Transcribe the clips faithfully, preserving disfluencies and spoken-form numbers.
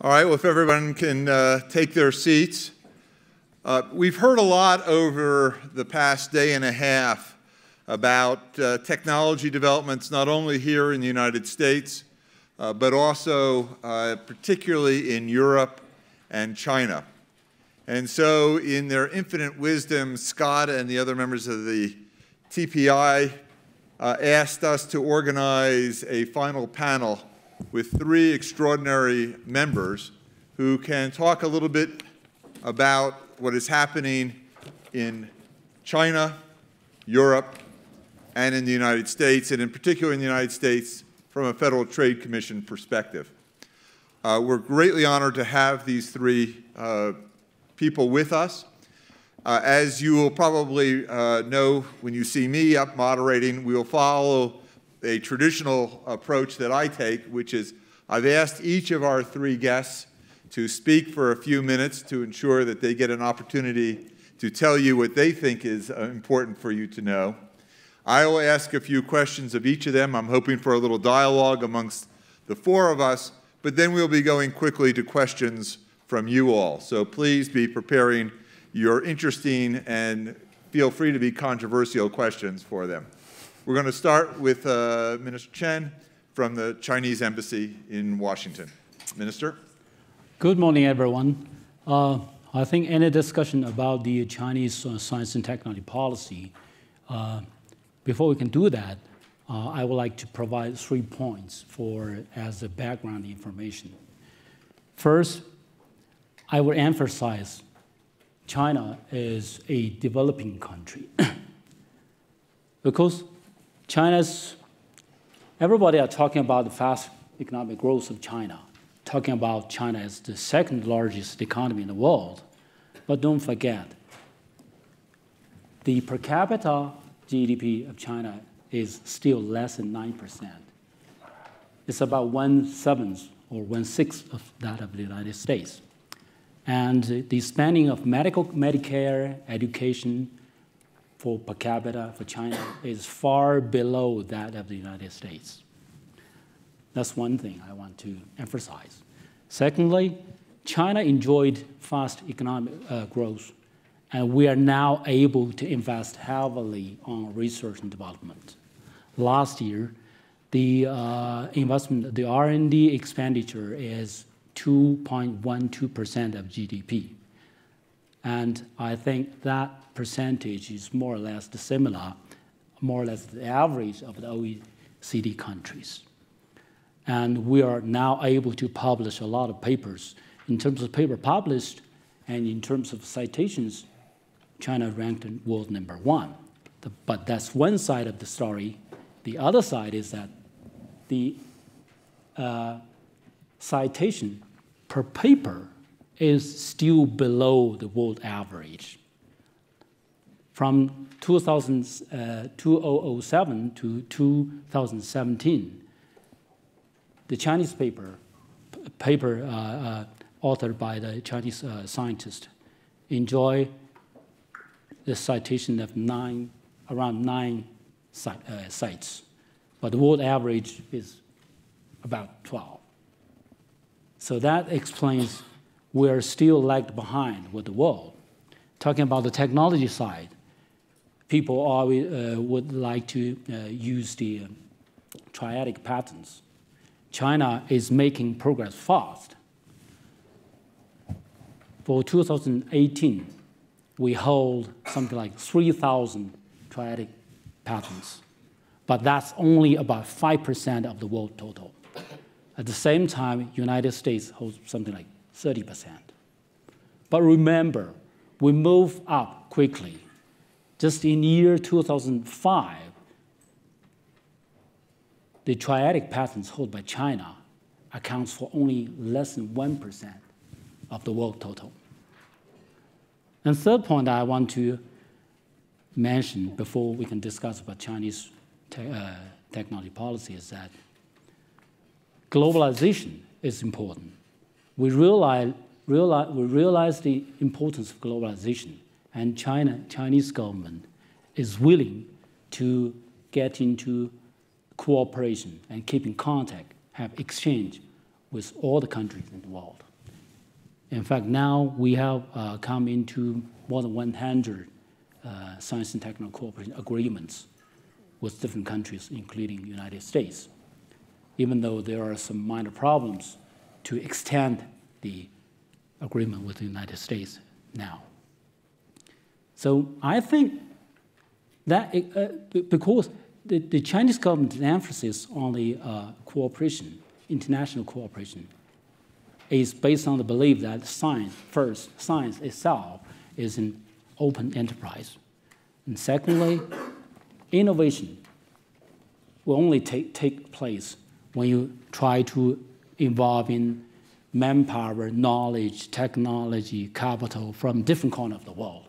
All right, well, if everyone can uh, take their seats. Uh, we've heard a lot over the past day and a half about uh, technology developments not only here in the United States, uh, but also uh, particularly in Europe and China. And so in their infinite wisdom, Scott and the other members of the T P I uh, asked us to organize a final panel with three extraordinary members who can talk a little bit about what is happening in China, Europe, and in the United States, and in particular in the United States from a Federal Trade Commission perspective. Uh, we're greatly honored to have these three uh, people with us. Uh, as you will probably uh, know when you see me up moderating, we will follow a traditional approach that I take, which is I've asked each of our three guests to speak for a few minutes to ensure that they get an opportunity to tell you what they think is uh, important for you to know. I will ask a few questions of each of them. I'm hoping for a little dialogue amongst the four of us, but then we'll be going quickly to questions from you all. So please be preparing your interesting and feel free to be controversial questions for them. We're going to start with uh, Minister Chen from the Chinese Embassy in Washington. Minister. Good morning, everyone. Uh, I think any discussion about the Chinese uh, science and technology policy, uh, before we can do that, uh, I would like to provide three points for as the background information. First, I would emphasize China is a developing country because China's, everybody are talking about the fast economic growth of China, talking about China as the second largest economy in the world. But don't forget, the per capita G D P of China is still less than nine percent. It's about one-seventh or one-sixth of that of the United States. And the spending of medical, Medicare, education for per capita for China is far below that of the United States. That's one thing I want to emphasize. Secondly, China enjoyed fast economic uh, growth, and we are now able to invest heavily on research and development. Last year, the uh, investment, the R and D expenditure is two point one two percent of G D P. And I think that percentage is more or less similar, more or less the average of the O E C D countries. And we are now able to publish a lot of papers. In terms of paper published and in terms of citations, China ranked world number one. The, but that's one side of the story. The other side is that the uh, citation per paper is still below the world average. From two thousand, uh, two thousand seven to two thousand seventeen, the Chinese paper, paper uh, uh, authored by the Chinese uh, scientist, enjoy the citation of nine, around nine site, uh, sites, but the world average is about twelve. So that explains we are still lagged behind with the world. Talking about the technology side, people always uh, would like to uh, use the um, triadic patterns. China is making progress fast. For two thousand eighteen, we hold something like three thousand triadic patents, but that's only about five percent of the world total. At the same time, United States holds something like thirty percent. But remember, we move up quickly. Just in year two thousand five, the triadic patents held by China accounts for only less than one percent of the world total. And third point I want to mention before we can discuss about Chinese te uh, technology policy is that globalization is important. We realize, realize, we realize the importance of globalization, and China, Chinese government is willing to get into cooperation and keep in contact, have exchange with all the countries in the world. In fact, now we have uh, come into more than one hundred uh, science and technical cooperation agreements with different countries, including the United States, even though there are some minor problems to extend the agreement with the United States now. So I think that it, uh, because the, the Chinese government's emphasis on the uh, cooperation, international cooperation, is based on the belief that science, first, science itself is an open enterprise. And secondly, innovation will only take, take place when you try to involve in manpower, knowledge, technology, capital from different corners of the world.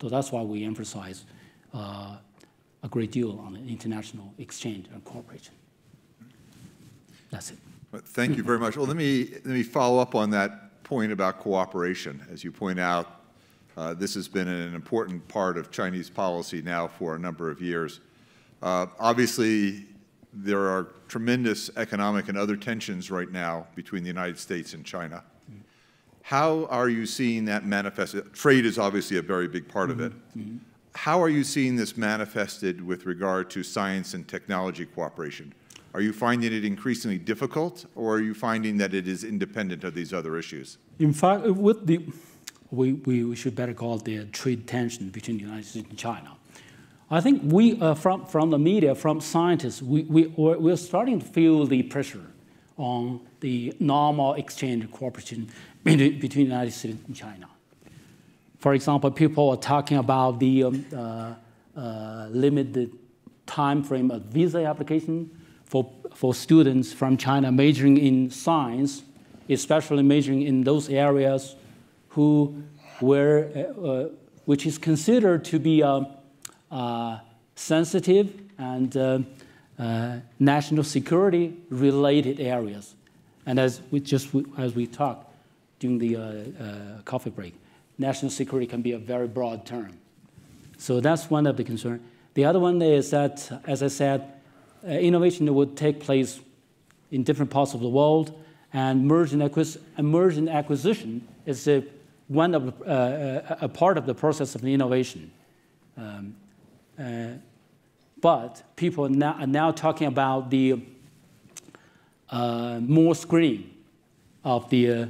So that's why we emphasize uh, a great deal on international exchange and cooperation. That's it. Thank you very much. Well, let me, let me follow up on that point about cooperation. As you point out, uh, this has been an important part of Chinese policy now for a number of years. Uh, obviously, there are tremendous economic and other tensions right now between the United States and China. How are you seeing that manifest? Trade is obviously a very big part of it. Mm-hmm. How are you seeing this manifested with regard to science and technology cooperation? Are you finding it increasingly difficult, or are you finding that it is independent of these other issues? In fact, with the, we, we should better call it the trade tension between the United States and China. I think we, uh, from, from the media, from scientists, we, we, we're starting to feel the pressure on the normal exchange cooperation between the United States and China. For example, people are talking about the um, uh, uh, limited time frame of visa application for, for students from China majoring in science, especially majoring in those areas who were, uh, uh, which is considered to be uh, uh, sensitive and uh, uh, national security related areas. And as we just as we talked during the uh, uh, coffee break, national security can be a very broad term. So that's one of the concerns. The other one is that, as I said, uh, innovation would take place in different parts of the world, and merge and, acquis merge and acquisition is a, one of the, uh, a part of the process of the innovation. Um, uh, but people are now, are now talking about the uh, more screening of the uh,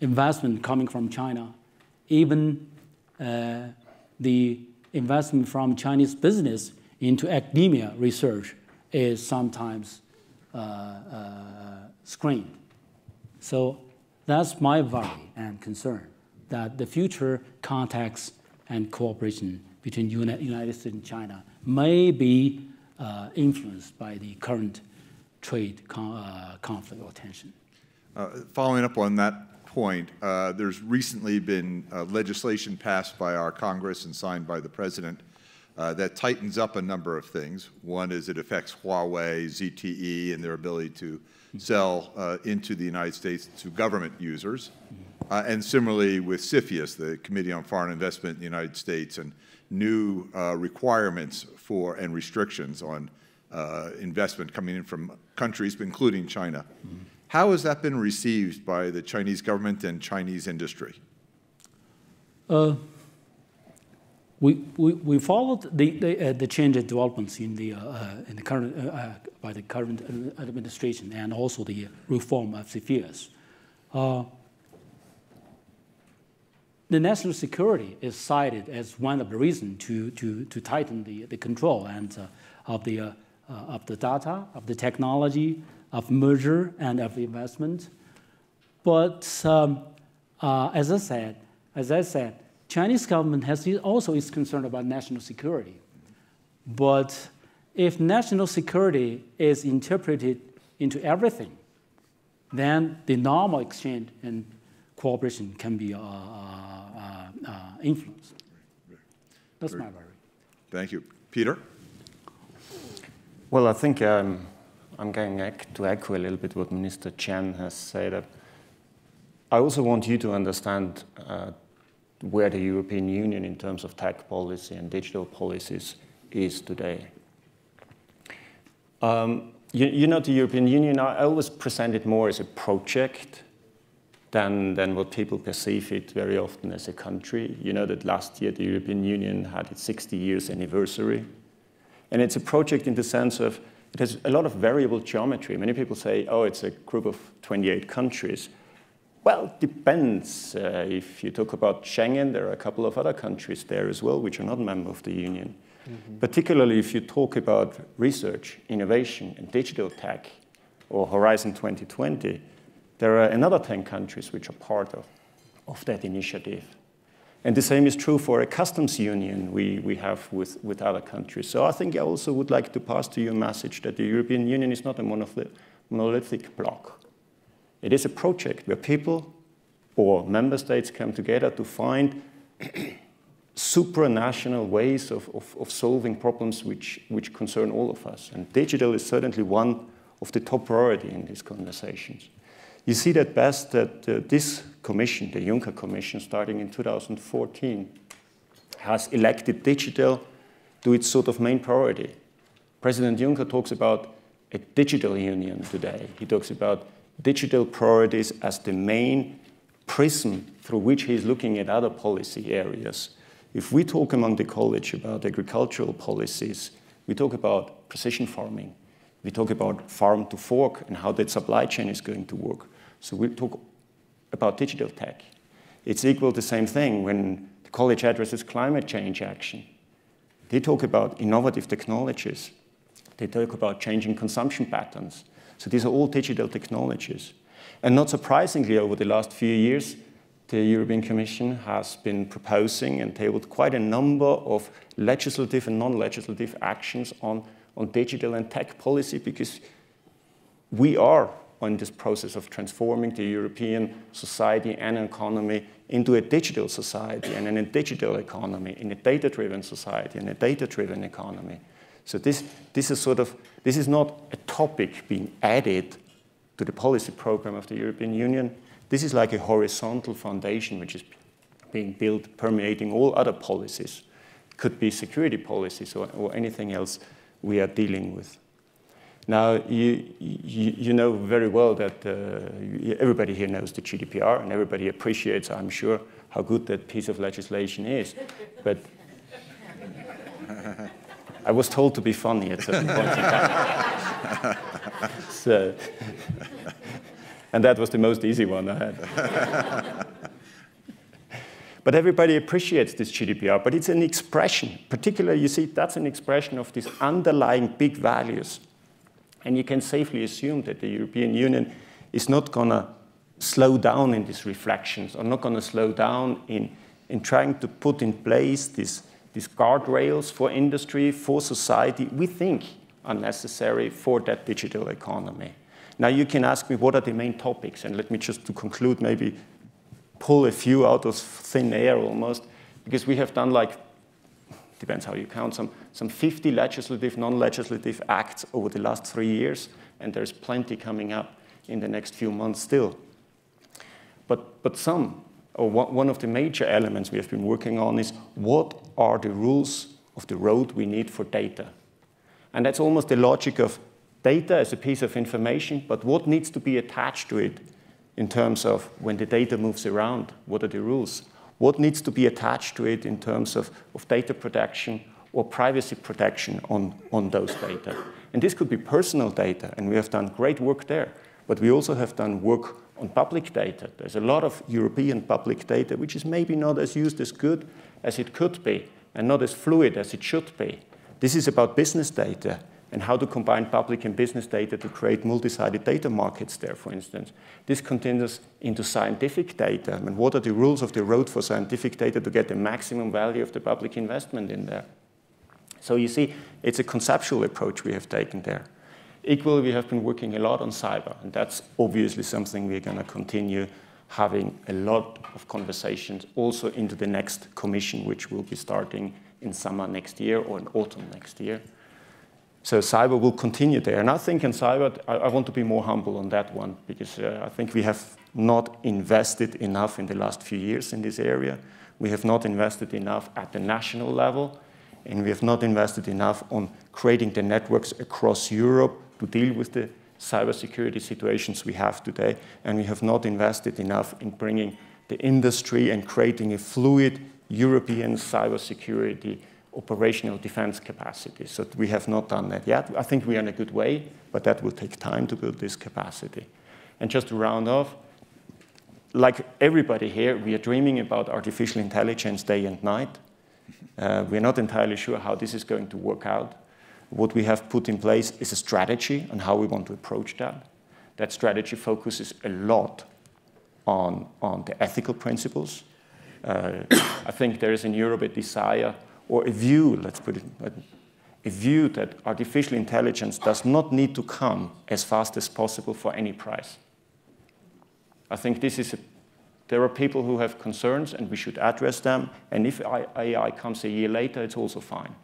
investment coming from China. Even uh, the investment from Chinese business into academia research is sometimes uh, uh, screened. So that's my worry and concern, that the future contacts and cooperation between the United States and China may be uh, influenced by the current trade con uh, conflict or tension. Uh, following up on that point, uh, there's recently been uh, legislation passed by our Congress and signed by the President uh, that tightens up a number of things. One is it affects Huawei, Z T E, and their ability to sell uh, into the United States to government users. Uh, and similarly with C F I U S, the Committee on Foreign Investment in the United States, and new uh, requirements for and restrictions on uh, investment coming in from countries, including China. Mm-hmm. How has that been received by the Chinese government and Chinese industry? Uh, we, we, we followed the, the, uh, the change in developments in the, uh, in the current, uh, uh, by the current administration, and also the reform of C F I U S. Uh, the national security is cited as one of the reasons to, to, to tighten the, the control and, uh, of, the, uh, uh, of the data, of the technology, of merger and of investment. But um, uh, as I said, as I said, Chinese government has also is concerned about national security. But if national security is interpreted into everything, then the normal exchange and cooperation can be uh, uh, uh, influenced. That's my worry. Thank you. Peter? Well, I think um, I'm going to echo a little bit what Minister Chen has said. I also want you to understand uh, where the European Union in terms of tech policy and digital policies is today. Um, you, you know, the European Union, I always present it more as a project than, than what people perceive it very often as a country. You know that last year the European Union had its sixty years anniversary. And it's a project in the sense of it has a lot of variable geometry. Many people say, oh, it's a group of twenty-eight countries. Well, it depends. Uh, if you talk about Schengen, there are a couple of other countries there as well which are not member of the Union. Mm-hmm. Particularly if you talk about research, innovation, and digital tech, or Horizon twenty twenty, there are another ten countries which are part of, of that initiative. And the same is true for a customs union we, we have with, with other countries. So I think I also would like to pass to you a message that the European Union is not a monolith, monolithic block. It is a project where people or member states come together to find supranational ways of, of, of solving problems which, which concern all of us. And digital is certainly one of the top priority in these conversations. You see that best that uh, this commission, the Juncker Commission, starting in two thousand fourteen, has elected digital to its sort of main priority. President Juncker talks about a digital union today. He talks about digital priorities as the main prism through which he's looking at other policy areas. If we talk among the college about agricultural policies, we talk about precision farming. We talk about farm to fork and how that supply chain is going to work. So we talk about digital tech. It's equal to the same thing when the college addresses climate change action. They talk about innovative technologies. They talk about changing consumption patterns. So these are all digital technologies. And not surprisingly, over the last few years, the European Commission has been proposing and tabled quite a number of legislative and non-legislative actions on, on digital and tech policy, because we are on this process of transforming the European society and economy into a digital society and in a digital economy, in a data-driven society and a data-driven economy. So this, this is sort of, this is not a topic being added to the policy program of the European Union. This is like a horizontal foundation which is being built, permeating all other policies. Could be security policies or, or anything else we are dealing with. Now, you, you, you know very well that uh, everybody here knows the G D P R and everybody appreciates, I'm sure, how good that piece of legislation is. But I was told to be funny at certain points in time. So, and that was the most easy one I had. But everybody appreciates this G D P R, but it's an expression. Particularly, you see, that's an expression of these underlying big values. And you can safely assume that the European Union is not going to slow down in these reflections, or not going to slow down in, in trying to put in place this these guardrails for industry, for society, we think are necessary for that digital economy. Now you can ask me what are the main topics, and let me just to conclude maybe pull a few out of thin air almost, because we have done like, depends how you count, some, some fifty legislative, non-legislative acts over the last three years, and there's plenty coming up in the next few months still. But, but some, or one of the major elements we have been working on is what are the rules of the road we need for data? And that's almost the logic of data as a piece of information, but what needs to be attached to it in terms of when the data moves around, what are the rules? What needs to be attached to it in terms of, of data protection or privacy protection on, on those data? And this could be personal data, and we have done great work there, but we also have done work on public data. There's a lot of European public data which is maybe not as used as good as it could be and not as fluid as it should be. This is about business data and how to combine public and business data to create multi-sided data markets there, for instance. This continues into scientific data. I mean, what are the rules of the road for scientific data to get the maximum value of the public investment in there? So you see, it's a conceptual approach we have taken there. Equally, we have been working a lot on cyber, and that's obviously something we're going to continue having a lot of conversations also into the next commission, which will be starting in summer next year or in autumn next year. So cyber will continue there. And I think in cyber, I, I want to be more humble on that one, because uh, I think we have not invested enough in the last few years in this area. We have not invested enough at the national level, and we have not invested enough on creating the networks across Europe to deal with the cybersecurity situations we have today, and we have not invested enough in bringing the industry and creating a fluid European cybersecurity operational defense capacity. So we have not done that yet. I think we are in a good way, but that will take time to build this capacity. And just to round off, like everybody here, we are dreaming about artificial intelligence day and night. Uh, we're not entirely sure how this is going to work out. What we have put in place is a strategy on how we want to approach that. That strategy focuses a lot on, on the ethical principles. Uh, I think there is in Europe a desire or a view, let's put it, a view that artificial intelligence does not need to come as fast as possible for any price. I think this is a, there are people who have concerns, and we should address them. And if A I comes a year later, it's also fine,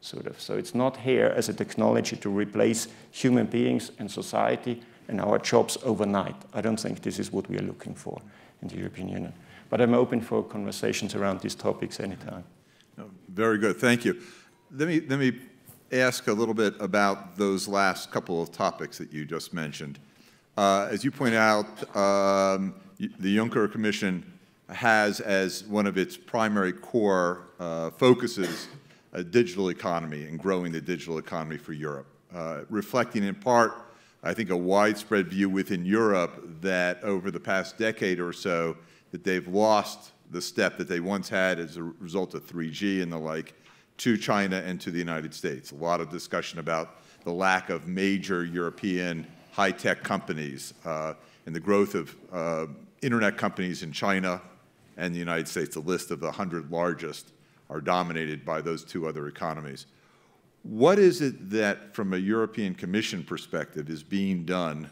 sort of. So it's not here as a technology to replace human beings and society and our jobs overnight. I don't think this is what we are looking for in the European Union. But I'm open for conversations around these topics anytime. No, very good. Thank you. Let me, let me ask a little bit about those last couple of topics that you just mentioned. Uh, as you point out, um, the Juncker Commission has as one of its primary core uh, focuses a digital economy and growing the digital economy for Europe, uh, reflecting in part, I think, a widespread view within Europe that over the past decade or so that they've lost the step that they once had as a result of three G and the like to China and to the United States. A lot of discussion about the lack of major European high-tech companies uh, and the growth of uh, internet companies in China and the United States. The list of the one hundred largest are dominated by those two other economies. What is it that, from a European Commission perspective, is being done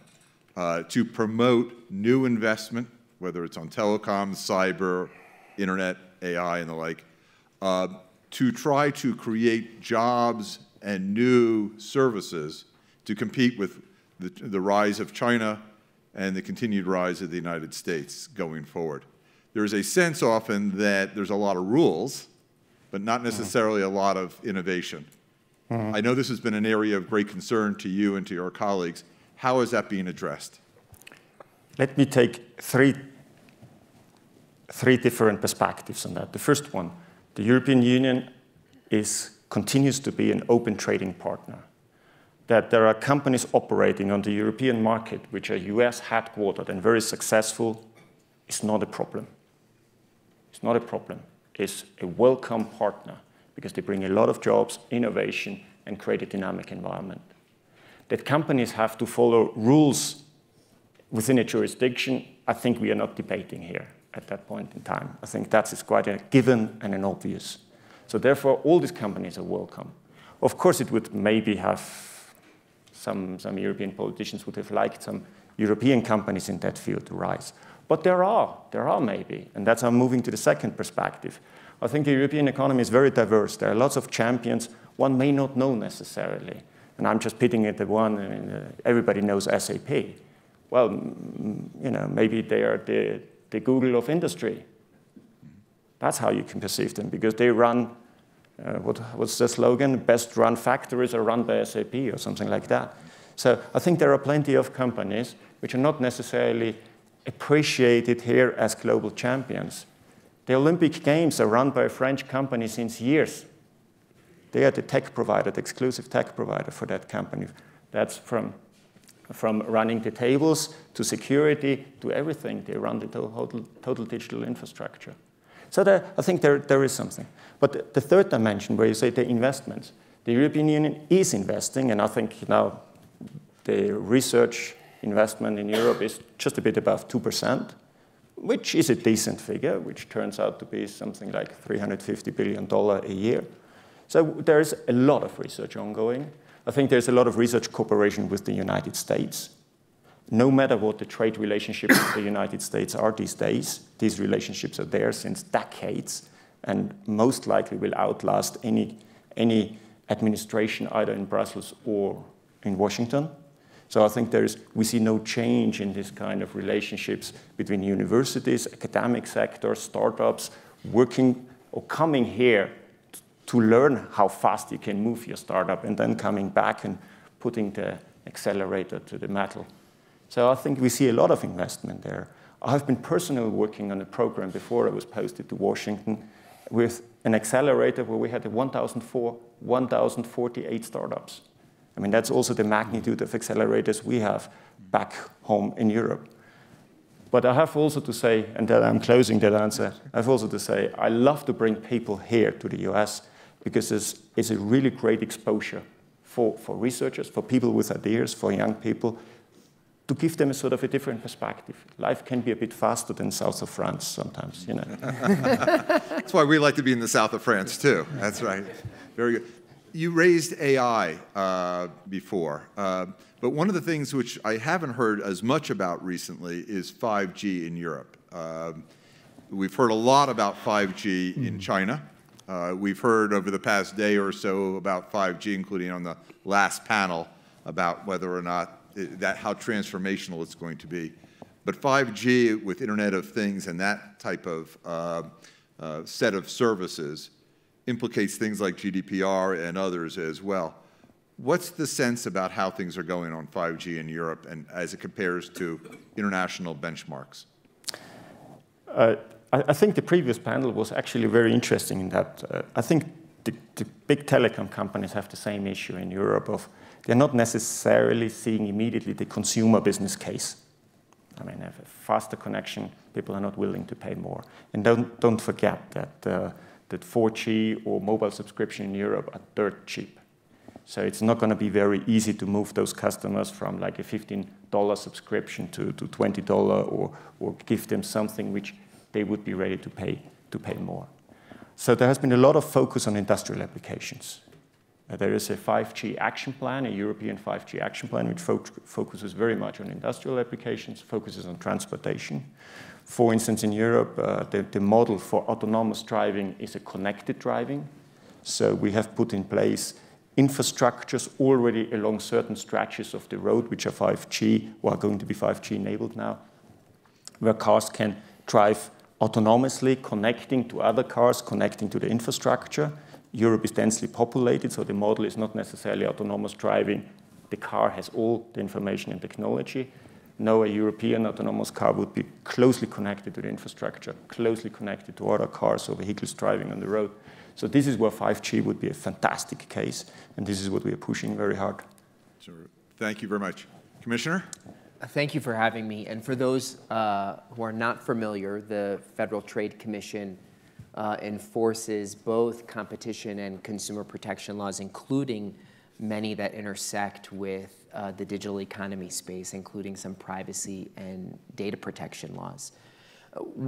uh, to promote new investment, whether it's on telecoms, cyber, internet, A I, and the like, uh, to try to create jobs and new services to compete with the, the rise of China and the continued rise of the United States going forward? There's a sense often that there's a lot of rules, but not necessarily a lot of innovation. Mm-hmm. I know this has been an area of great concern to you and to your colleagues. How is that being addressed? Let me take three, three different perspectives on that. The first one, the European Union is, continues to be an open trading partner. That there are companies operating on the European market which are U S headquartered and very successful is not a problem. It's not a problem. Is a welcome partner because they bring a lot of jobs, innovation, and create a dynamic environment. That companies have to follow rules within a jurisdiction, I think we are not debating here at that point in time. I think that is quite a given and an obvious. So therefore, all these companies are welcome. Of course, it would maybe have, some, some European politicians would have liked some European companies in that field to rise. But there are, there are maybe, and that's how I'm moving to the second perspective. I think the European economy is very diverse. There are lots of champions one may not know necessarily. And I'm just pitting at the one, and everybody knows S A P. Well, you know, maybe they are the, the Google of industry. That's how you can perceive them, because they run, uh, what, what's the slogan? Best run factories are run by S A P or something like that. So I think there are plenty of companies which are not necessarily appreciated here as global champions. The Olympic Games are run by a French company since years. They are the tech provider, the exclusive tech provider for that company. That's from, from running the tables to security to everything. They run the total, total digital infrastructure. So there, I think there, there is something. But the, the third dimension, where you say the investments, the European Union is investing, and I think now the research investment in Europe is just a bit above two percent, which is a decent figure, which turns out to be something like three hundred fifty billion dollars a year. So there is a lot of research ongoing. I think there's a lot of research cooperation with the United States. No matter what the trade relationships with the United States are these days, these relationships are there since decades and most likely will outlast any, any administration either in Brussels or in Washington. So I think there is, we see no change in this kind of relationships between universities, academic sectors, startups, working or coming here to learn how fast you can move your startup and then coming back and putting the accelerator to the metal. So I think we see a lot of investment there. I've been personally working on a program before I was posted to Washington with an accelerator where we had one thousand forty-eight startups. I mean, that's also the magnitude of accelerators we have back home in Europe. But I have also to say, and that I'm closing that answer, I have also to say, I love to bring people here to the U S because it's, it's a really great exposure for, for researchers, for people with ideas, for young people, to give them a sort of a different perspective. Life can be a bit faster than south of France sometimes, you know. That's why we like to be in the south of France too. That's right. Very good. You raised A I uh, before, uh, but one of the things which I haven't heard as much about recently is five G in Europe. Uh, we've heard a lot about five G mm. in China. Uh, we've heard over the past day or so about five G, including on the last panel, about whether or not it, that how transformational it's going to be. But five G with Internet of Things and that type of uh, uh, set of services implicates things like G D P R and others as well. What's the sense about how things are going on five G in Europe and as it compares to international benchmarks? Uh, I, I think the previous panel was actually very interesting in that. Uh, I think the, the big telecom companies have the same issue in Europe of they're not necessarily seeing immediately the consumer business case. I mean, have a faster connection, people are not willing to pay more. And don't, don't forget that uh, that four G or mobile subscription in Europe are dirt cheap. So it's not going to be very easy to move those customers from like a fifteen dollar subscription to, to twenty dollars or, or give them something which they would be ready to pay, to pay more. So there has been a lot of focus on industrial applications. Uh, there is a five G action plan, a European five G action plan, which fo focuses very much on industrial applications, focuses on transportation. For instance, in Europe, uh, the, the model for autonomous driving is a connected driving. So we have put in place infrastructures already along certain stretches of the road, which are five G, or are going to be five G enabled now, where cars can drive autonomously, connecting to other cars, connecting to the infrastructure. Europe is densely populated, so the model is not necessarily autonomous driving. The car has all the information and technology. No, a European autonomous car would be closely connected to the infrastructure, closely connected to other cars or vehicles driving on the road. So this is where five G would be a fantastic case, and this is what we are pushing very hard. Sure. Thank you very much. Commissioner? Thank you for having me. And for those uh, who are not familiar, the Federal Trade Commission uh, enforces both competition and consumer protection laws, including many that intersect with Uh, the digital economy space, including some privacy and data protection laws.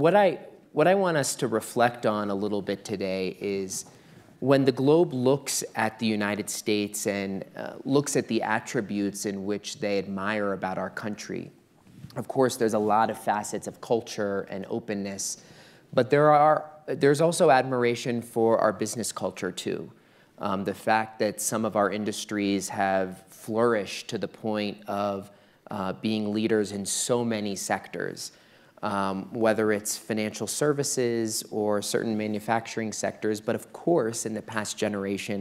What I, what I want us to reflect on a little bit today is when the globe looks at the United States and uh, looks at the attributes in which they admire about our country, of course, there's a lot of facets of culture and openness, but there are, there's also admiration for our business culture too. Um, the fact that some of our industries have flourished to the point of uh, being leaders in so many sectors, um, whether it's financial services or certain manufacturing sectors. But of course, in the past generation,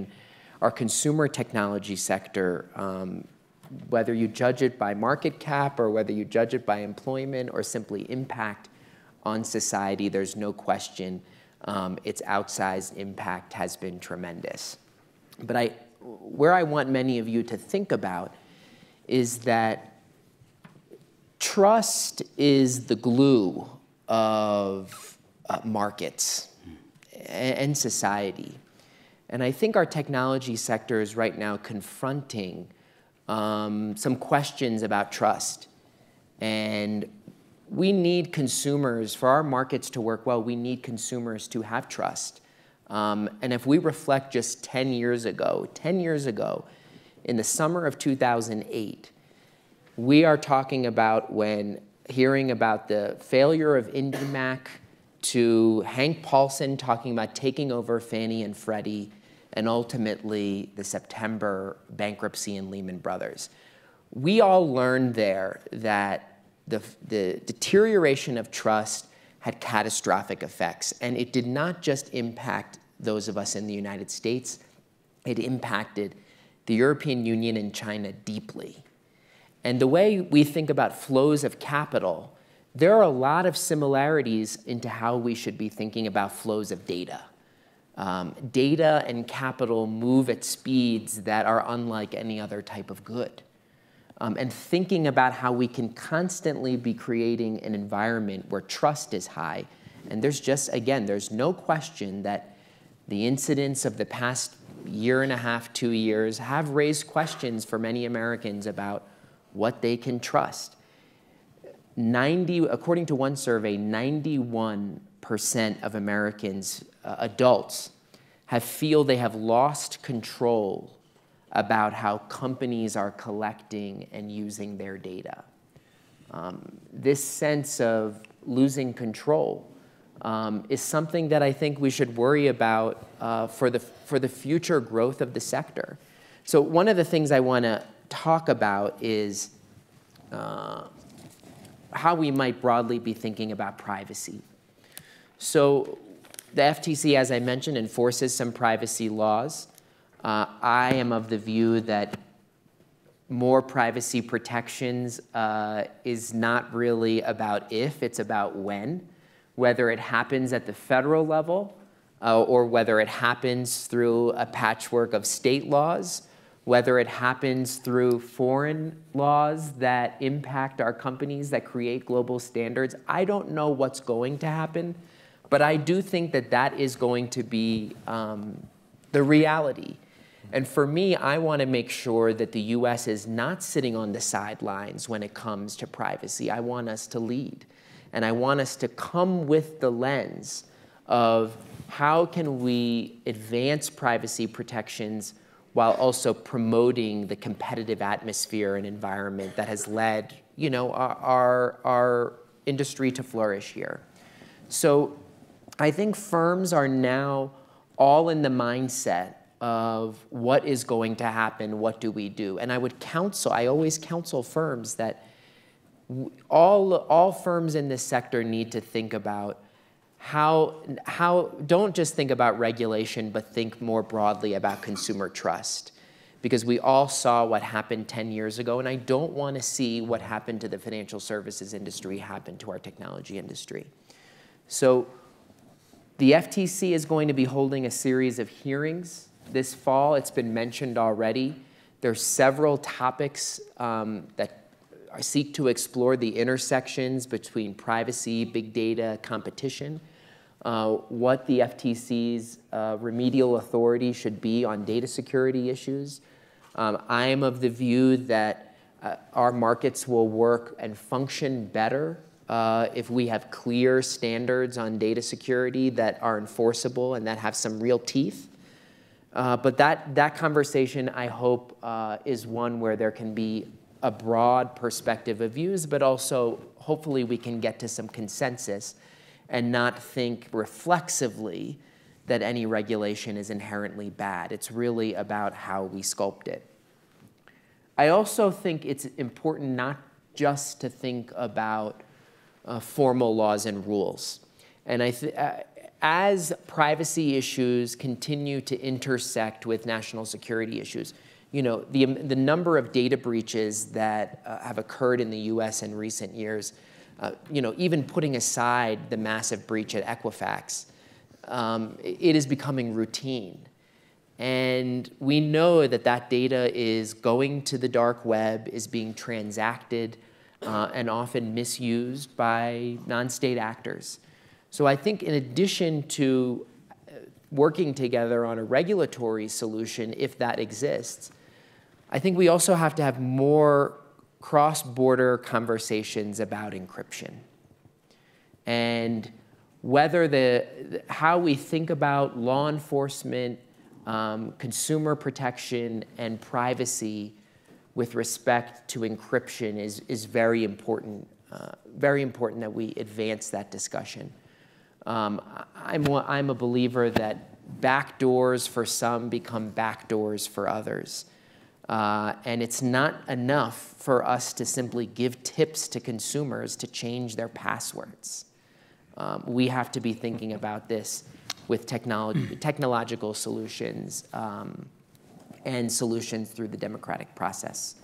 our consumer technology sector, um, whether you judge it by market cap or whether you judge it by employment or simply impact on society, there's no question um, its outsized impact has been tremendous. But I, where I want many of you to think about is that trust is the glue of uh, markets and society. And I think our technology sector is right now confronting um, some questions about trust. And we need consumers, for our markets to work well, we need consumers to have trust. Um, and if we reflect just ten years ago, ten years ago, in the summer of two thousand eight, we are talking about when hearing about the failure of IndyMac to Hank Paulson talking about taking over Fannie and Freddie, and ultimately the September bankruptcy in Lehman Brothers. We all learned there that the, the deterioration of trust had catastrophic effects. And it did not just impact those of us in the United States, it impacted the European Union and China deeply. and the way we think about flows of capital, there are a lot of similarities into how we should be thinking about flows of data. Um, data and capital move at speeds that are unlike any other type of good. Um, and thinking about how we can constantly be creating an environment where trust is high. And there's just, again, there's no question that the incidents of the past year and a half, two years, have raised questions for many Americans about what they can trust. ninety, according to one survey, ninety-one percent of Americans, uh, adults, have feel they have lost control about how companies are collecting and using their data. Um, this sense of losing control um, is something that I think we should worry about uh, for the, for the future growth of the sector. So one of the things I want to talk about is uh, how we might broadly be thinking about privacy. So the F T C, as I mentioned, enforces some privacy laws. Uh, I am of the view that more privacy protections uh, is not really about if, it's about when, whether it happens at the federal level uh, or whether it happens through a patchwork of state laws, whether it happens through foreign laws that impact our companies that create global standards. I don't know what's going to happen, but I do think that that is going to be um, the reality. And for me, I want to make sure that the U S is not sitting on the sidelines when it comes to privacy. I want us to lead. And I want us to come with the lens of how can we advance privacy protections while also promoting the competitive atmosphere and environment that has led, you know, our, our, our industry to flourish here. So I think firms are now all in the mindset of what is going to happen, what do we do? And I would counsel, I always counsel firms that all, all firms in this sector need to think about how, how, don't just think about regulation, but think more broadly about consumer trust. Because we all saw what happened ten years ago, and I don't want to see what happened to the financial services industry happen to our technology industry. So the F T C is going to be holding a series of hearings this fall. It's been mentioned already. There are several topics um, that seek to explore the intersections between privacy, big data, competition, uh, what the F T C's uh, remedial authority should be on data security issues. Um, I am of the view that uh, our markets will work and function better Uh, if we have clear standards on data security that are enforceable and that have some real teeth. Uh, but that, that conversation, I hope, uh, is one where there can be a broad perspective of views, but also hopefully we can get to some consensus and not think reflexively that any regulation is inherently bad. It's really about how we sculpt it. I also think it's important not just to think about Uh, formal laws and rules. And I th uh, as privacy issues continue to intersect with national security issues, you know, the, um, the number of data breaches that uh, have occurred in the U S in recent years, uh, you know, even putting aside the massive breach at Equifax, um, it is becoming routine. And we know that that data is going to the dark web, is being transacted, Uh, and often misused by non-state actors. So I think in addition to working together on a regulatory solution, if that exists, I think we also have to have more cross-border conversations about encryption. And whether the, how we think about law enforcement, um, consumer protection, and privacy with respect to encryption is, is very important, uh, very important that we advance that discussion. Um, I'm, I'm a believer that backdoors for some become backdoors for others. Uh, and it's not enough for us to simply give tips to consumers to change their passwords. Um, we have to be thinking about this with technology, technological solutions, um, and solutions through the democratic process.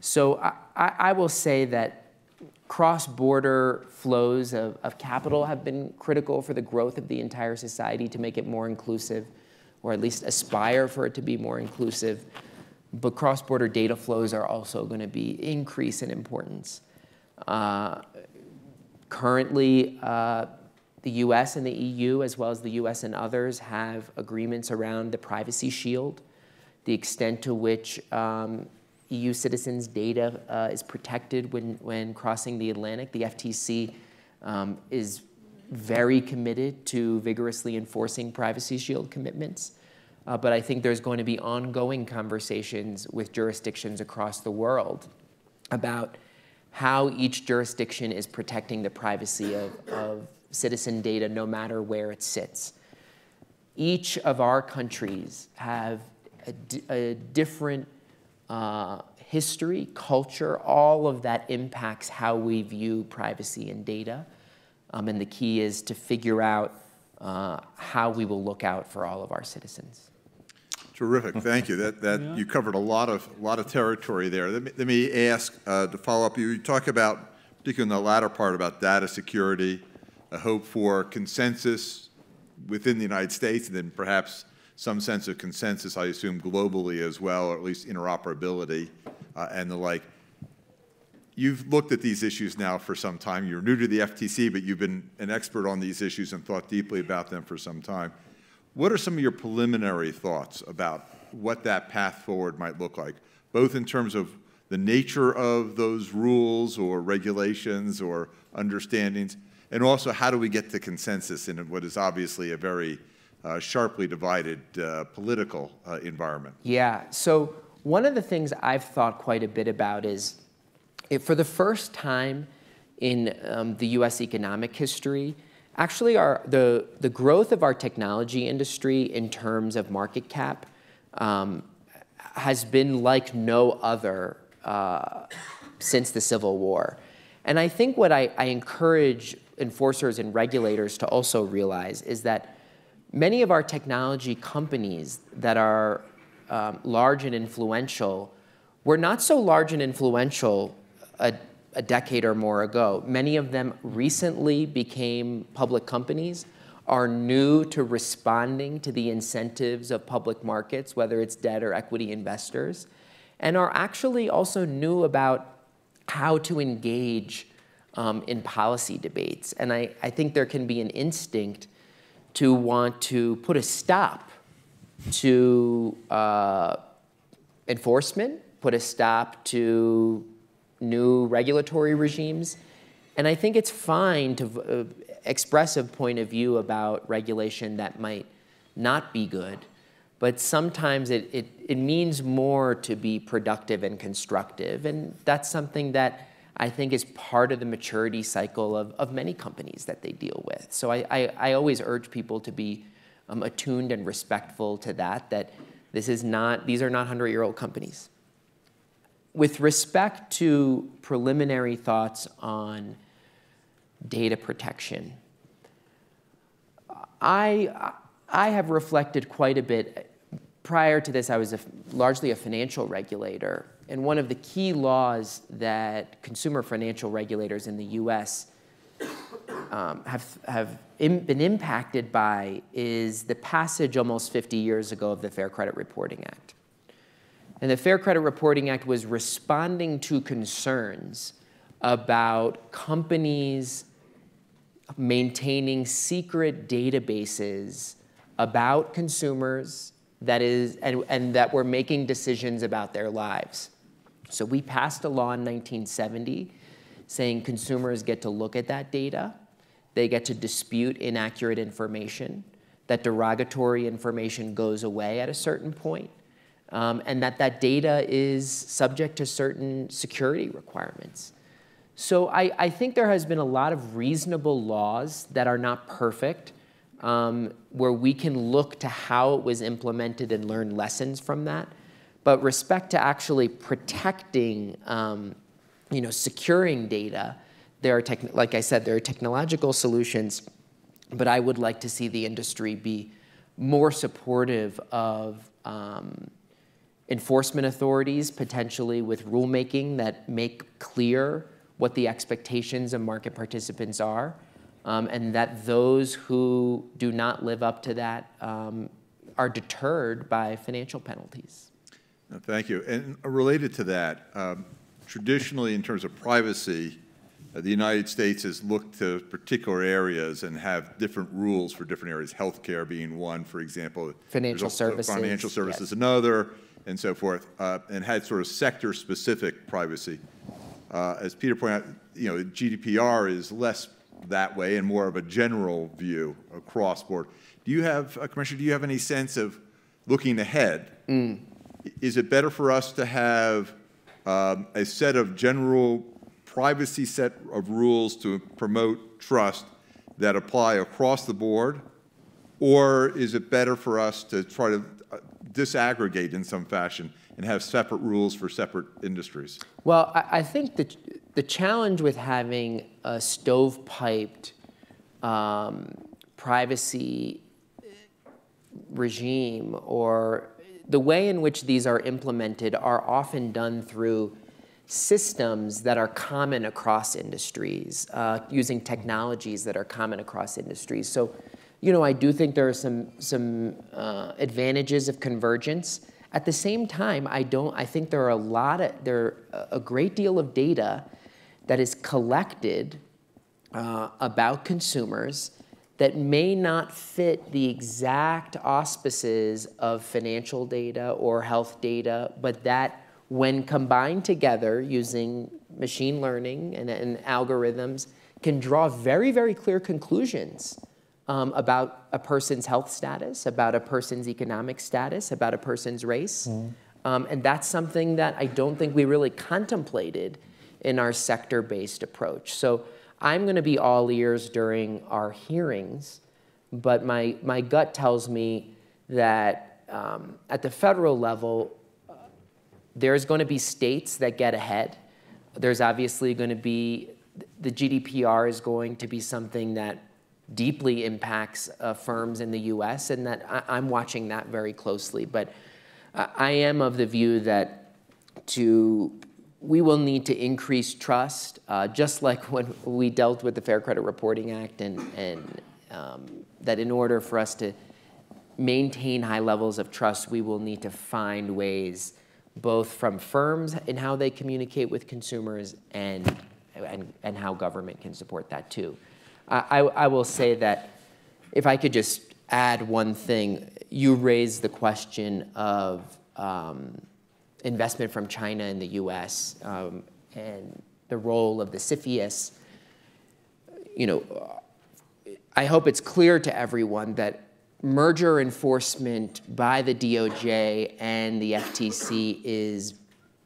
So I, I, I will say that cross-border flows of, of capital have been critical for the growth of the entire society to make it more inclusive, or at least aspire for it to be more inclusive. But cross-border data flows are also going to be increase in importance. Uh, currently, uh, the U S and the E U, as well as the U S and others, have agreements around the Privacy Shield, the extent to which um, E U citizens' data uh, is protected when, when crossing the Atlantic. The F T C um, is very committed to vigorously enforcing Privacy Shield commitments. Uh, but I think there's going to be ongoing conversations with jurisdictions across the world about how each jurisdiction is protecting the privacy of, of citizen data, no matter where it sits. Each of our countries have a, a different Uh, history, culture, all of that impacts how we view privacy and data. Um, and the key is to figure out uh, how we will look out for all of our citizens. Terrific, thank you. That, that yeah. You covered a lot of, lot of territory there. Let me, let me ask uh, to follow up, you talk about, particularly in the latter part, about data security, a hope for consensus within the United States, and then perhaps some sense of consensus, I assume, globally as well, or at least interoperability uh, and the like. You've looked at these issues now for some time. You're new to the F T C, but you've been an expert on these issues and thought deeply about them for some time. What are some of your preliminary thoughts about what that path forward might look like, both in terms of the nature of those rules or regulations or understandings, and also how do we get to consensus in what is obviously a very Uh, sharply divided uh, political uh, environment? Yeah, so one of the things I've thought quite a bit about is, if for the first time in um, the U S economic history, actually our, the, the growth of our technology industry in terms of market cap um, has been like no other uh, since the Civil War. And I think what I, I encourage enforcers and regulators to also realize is that many of our technology companies that are um, large and influential were not so large and influential a, a decade or more ago. Many of them recently became public companies, are new to responding to the incentives of public markets, whether it's debt or equity investors, and are actually also new about how to engage um, in policy debates. And I, I think there can be an instinct to want to put a stop to uh, enforcement, put a stop to new regulatory regimes. And I think it's fine to uh, express a point of view about regulation that might not be good, but sometimes it, it, it means more to be productive and constructive. And that's something that I think is part of the maturity cycle of, of many companies that they deal with. So I, I, I always urge people to be um, attuned and respectful to that, that this is not, these are not hundred-year-old companies. With respect to preliminary thoughts on data protection, I, I have reflected quite a bit. Prior to this, I was a, largely a financial regulator. And one of the key laws that consumer financial regulators in the U S um, have, have im- been impacted by is the passage almost fifty years ago of the Fair Credit Reporting Act. And the Fair Credit Reporting Act was responding to concerns about companies maintaining secret databases about consumers that is, and, and that were making decisions about their lives. So we passed a law in nineteen seventy saying consumers get to look at that data. They get to dispute inaccurate information, that derogatory information goes away at a certain point, um, and that that data is subject to certain security requirements. So I, I think there has been a lot of reasonable laws that are not perfect, um, where we can look to how it was implemented and learn lessons from that. But respect to actually protecting, um, you know, securing data, there are, like I said, there are technological solutions, but I would like to see the industry be more supportive of um, enforcement authorities potentially with rulemaking that make clear what the expectations of market participants are, um, and that those who do not live up to that um, are deterred by financial penalties. Thank you. And related to that, um, traditionally in terms of privacy, uh, the United States has looked to particular areas and have different rules for different areas, healthcare being one, for example. Financial services. Financial services, yes. Another, and so forth, uh, and had sort of sector-specific privacy. Uh, as Peter pointed out, you know, G D P R is less that way and more of a general view across board. Do you have, uh, Commissioner, do you have any sense of looking ahead? Mm. Is it better for us to have um, a set of general privacy set of rules to promote trust that apply across the board? Or is it better for us to try to disaggregate in some fashion and have separate rules for separate industries? Well, I, I think the, the challenge with having a stovepiped um, privacy regime, or the way in which these are implemented, are often done through systems that are common across industries, uh, using technologies that are common across industries. So, you know, I do think there are some, some uh, advantages of convergence. At the same time, I don't, I think there are a lot of, there are a great deal of data that is collected uh, about consumers that may not fit the exact auspices of financial data or health data, but that when combined together using machine learning and, and algorithms can draw very, very clear conclusions um, about a person's health status, about a person's economic status, about a person's race. Mm. Um, and that's something that I don't think we really contemplated in our sector-based approach. So I'm going to be all ears during our hearings, but my, my gut tells me that um, at the federal level, uh, there's going to be states that get ahead. There's obviously going to be, the G D P R is going to be something that deeply impacts uh, firms in the U S, and that I, I'm watching that very closely. But uh, I am of the view that to we will need to increase trust, uh, just like when we dealt with the Fair Credit Reporting Act, and, and um, that in order for us to maintain high levels of trust, we will need to find ways, both from firms in how they communicate with consumers and, and, and how government can support that too. Uh, I, I will say that if I could just add one thing, you raised the question of um, investment from China in the U S um, and the role of the C F I U S. You know, I hope it's clear to everyone that merger enforcement by the D O J and the F T C is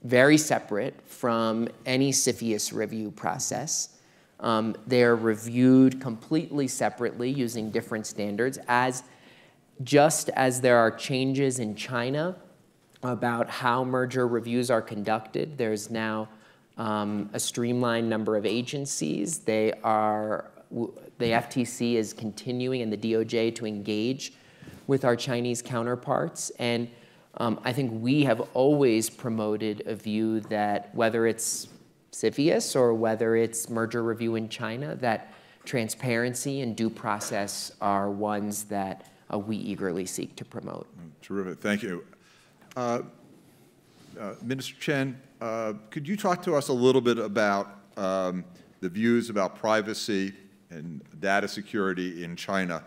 very separate from any C F I U S review process. Um, they're reviewed completely separately using different standards. As just as there are changes in China about how merger reviews are conducted. There's now um, a streamlined number of agencies. They are, the F T C is continuing and the D O J to engage with our Chinese counterparts. And um, I think we have always promoted a view that whether it's C F I U S or whether it's merger review in China, that transparency and due process are ones that uh, we eagerly seek to promote. Terrific, thank you. Uh, uh, Minister Chen, uh, could you talk to us a little bit about um, the views about privacy and data security in China?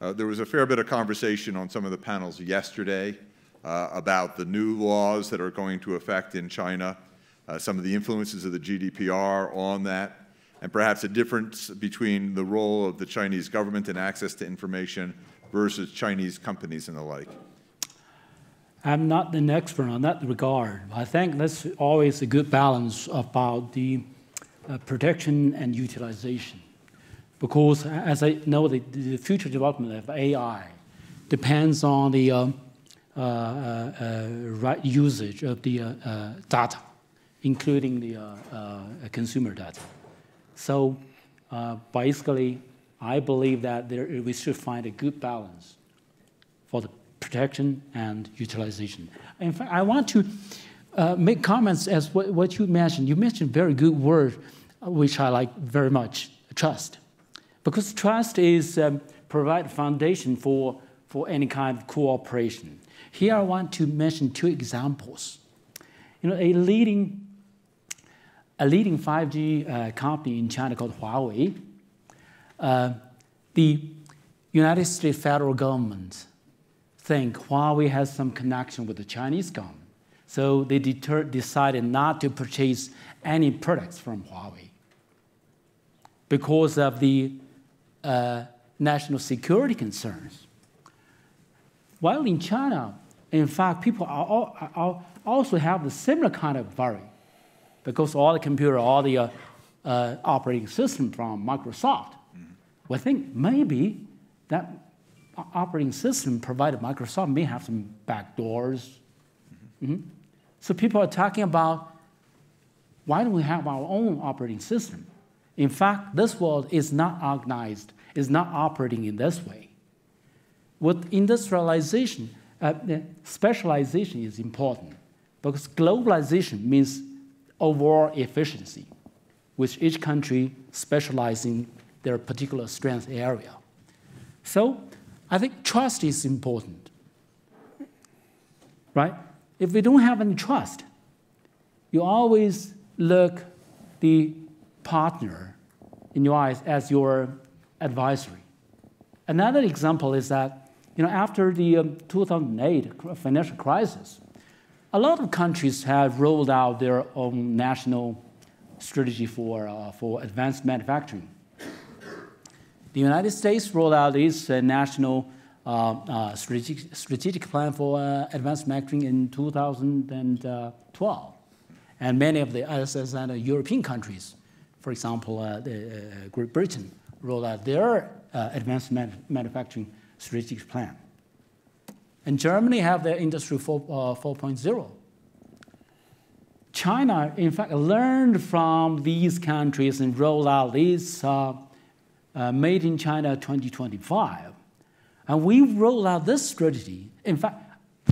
Uh, there was a fair bit of conversation on some of the panels yesterday uh, about the new laws that are going to affect in China, uh, some of the influences of the G D P R on that, and perhaps a difference between the role of the Chinese government in access to information versus Chinese companies and the like. I'm not an expert on that regard. I think that's always a good balance about the uh, protection and utilization. Because as I know, the, the future development of A I depends on the uh, uh, uh, right usage of the uh, uh, data, including the uh, uh, consumer data. So uh, basically, I believe that there, we should find a good balance for the protection and utilization. In fact, I want to uh, make comments as what, what you mentioned. You mentioned very good word, which I like very much, trust. Because trust is um, provide foundation for, for any kind of cooperation. Here I want to mention two examples. You know, a leading, a leading five G uh, company in China called Huawei, uh, the United States federal government think Huawei has some connection with the Chinese government. So they deter, decided not to purchase any products from Huawei because of the uh, national security concerns. While in China, in fact, people are, are, are also have the similar kind of worry because all the computer, all the uh, uh, operating system from Microsoft. We think maybe that operating system provided by Microsoft may have some backdoors. Mm-hmm. So people are talking about, why don't we have our own operating system? In fact, this world is not organized, is not operating in this way. With industrialization, uh, specialization is important because globalization means overall efficiency, which each country specializing their particular strength area. So I think trust is important, right? If we don't have any trust, you always look the partner in your eyes as your advisory. Another example is that, you know, after the um, two thousand eight financial crisis, a lot of countries have rolled out their own national strategy for, uh, for advanced manufacturing. The United States rolled out its uh, national uh, uh, strategic, strategic plan for uh, advanced manufacturing in two thousand twelve. And many of the U S and uh, European countries, for example, uh, the, uh, Great Britain, rolled out their uh, advanced man manufacturing strategic plan. And Germany have their Industry four point oh. China, in fact, learned from these countries and rolled out these uh, Uh, made in China twenty twenty-five. And we roll out this strategy. In fact,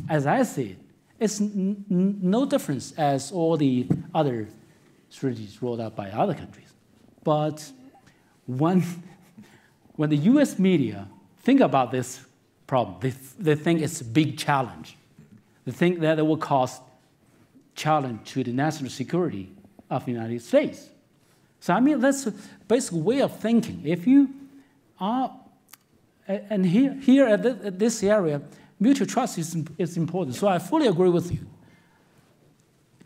as I said, it's n n no difference as all the other strategies rolled out by other countries. But when, when the U S media think about this problem, they, th they think it's a big challenge. They think that it will cause challenge to the national security of the United States. So I mean, that's a basic way of thinking. If you are, and here, here at this area, mutual trust is, is important. So I fully agree with you.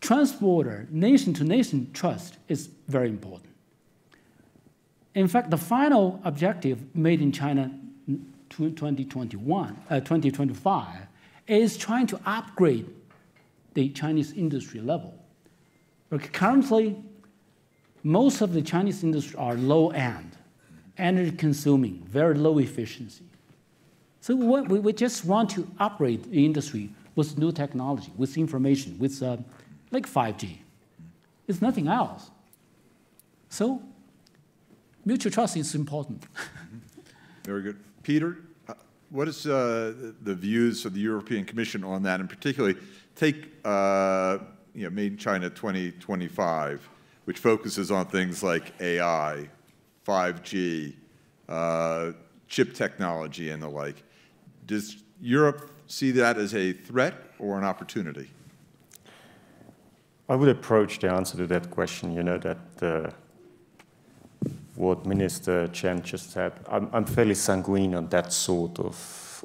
Transborder, nation-to-nation trust is very important. In fact, the final objective made in China twenty twenty-one, uh, twenty twenty-five is trying to upgrade the Chinese industry level. But currently, most of the Chinese industry are low-end, energy-consuming, very low efficiency. So what we, we just want to upgrade the industry with new technology, with information, with uh, like five G. It's nothing else. So mutual trust is important. Very good. Peter, what is uh, the views of the European Commission on that, and particularly take uh, you know, Made in China twenty twenty-five? Which focuses on things like A I, five G, uh, chip technology, and the like. Does Europe see that as a threat or an opportunity? I would approach the answer to that question, you know, that uh, what Minister Chen just said. I'm, I'm fairly sanguine on that sort of,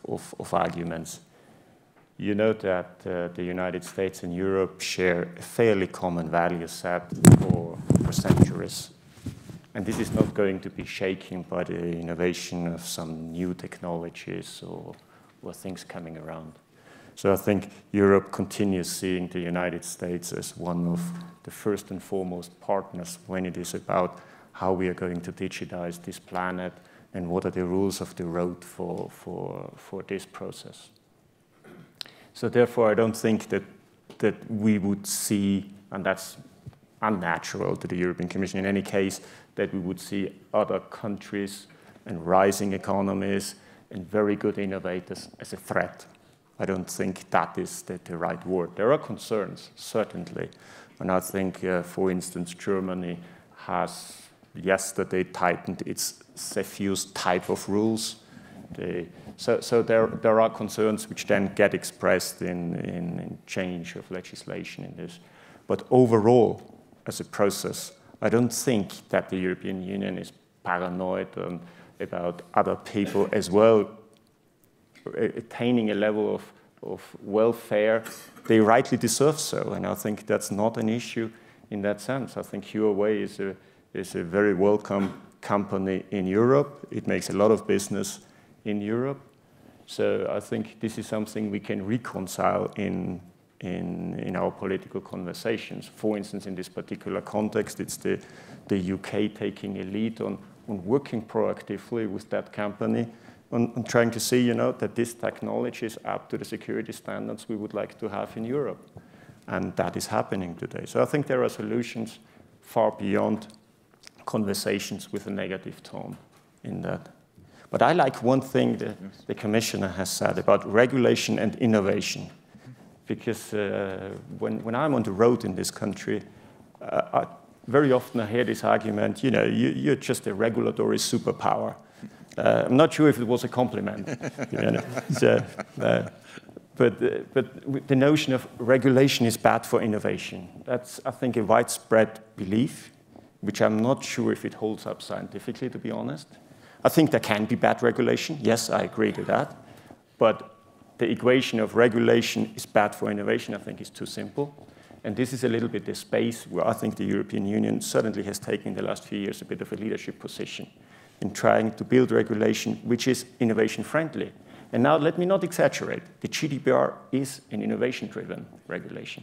of, of arguments. You know that uh, the United States and Europe share a fairly common value set for, for centuries. And this is not going to be shaken by the innovation of some new technologies or, or things coming around. So I think Europe continues seeing the United States as one of the first and foremost partners when it is about how we are going to digitize this planet and what are the rules of the road for, for, for this process. So therefore, I don't think that, that we would see, and that's unnatural to the European Commission in any case, that we would see other countries and rising economies and very good innovators as a threat. I don't think that is the, the right word. There are concerns, certainly. And I think, uh, for instance, Germany has yesterday tightened its C F I U S type of rules. They, so so there, there are concerns which then get expressed in, in, in change of legislation in this. But overall, as a process, I don't think that the European Union is paranoid um, about other people as well attaining a level of, of welfare they rightly deserve so. And I think that's not an issue in that sense. I think Huawei is a, is a very welcome company in Europe. It makes a lot of business in Europe. So I think this is something we can reconcile in, in, in our political conversations. For instance, in this particular context, it's the, the U K taking a lead on, on working proactively with that company on, on trying to see, you know, that this technology is up to the security standards we would like to have in Europe. And that is happening today. So I think there are solutions far beyond conversations with a negative tone in that. But I like one thing that yes. the Commissioner has said about regulation and innovation. Because uh, when, when I'm on the road in this country, uh, I, very often I hear this argument, you know, you, you're just a regulatory superpower. Uh, I'm not sure if it was a compliment. You know. so, uh, but, uh, but the notion of regulation is bad for innovation. That's, I think, a widespread belief, which I'm not sure if it holds up scientifically, to be honest. I think there can be bad regulation. Yes, I agree to that. But the equation of regulation is bad for innovation, I think, is too simple. And this is a little bit the space where I think the European Union certainly has taken in the last few years a bit of a leadership position in trying to build regulation which is innovation-friendly. And now let me not exaggerate. The G D P R is an innovation-driven regulation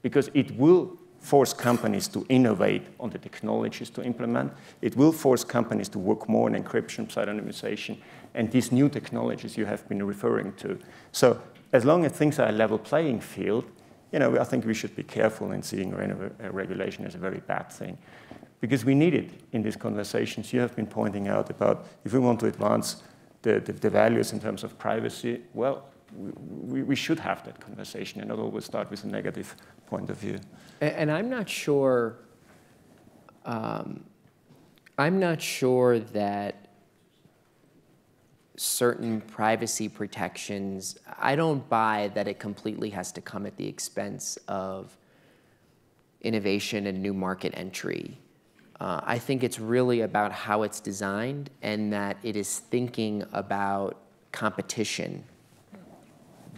because it will force companies to innovate on the technologies to implement. It will force companies to work more on encryption, pseudonymization, and these new technologies you have been referring to. So as long as things are a level playing field, you know, I think we should be careful in seeing regulation as a very bad thing. Because we need it in these conversations you have been pointing out about if we want to advance the, the, the values in terms of privacy, well, We, we should have that conversation and not always start with a negative point of view. And, and I'm not sure, um, I'm not sure that certain privacy protections, I don't buy that it completely has to come at the expense of innovation and new market entry. Uh, I think it's really about how it's designed and that it is thinking about competition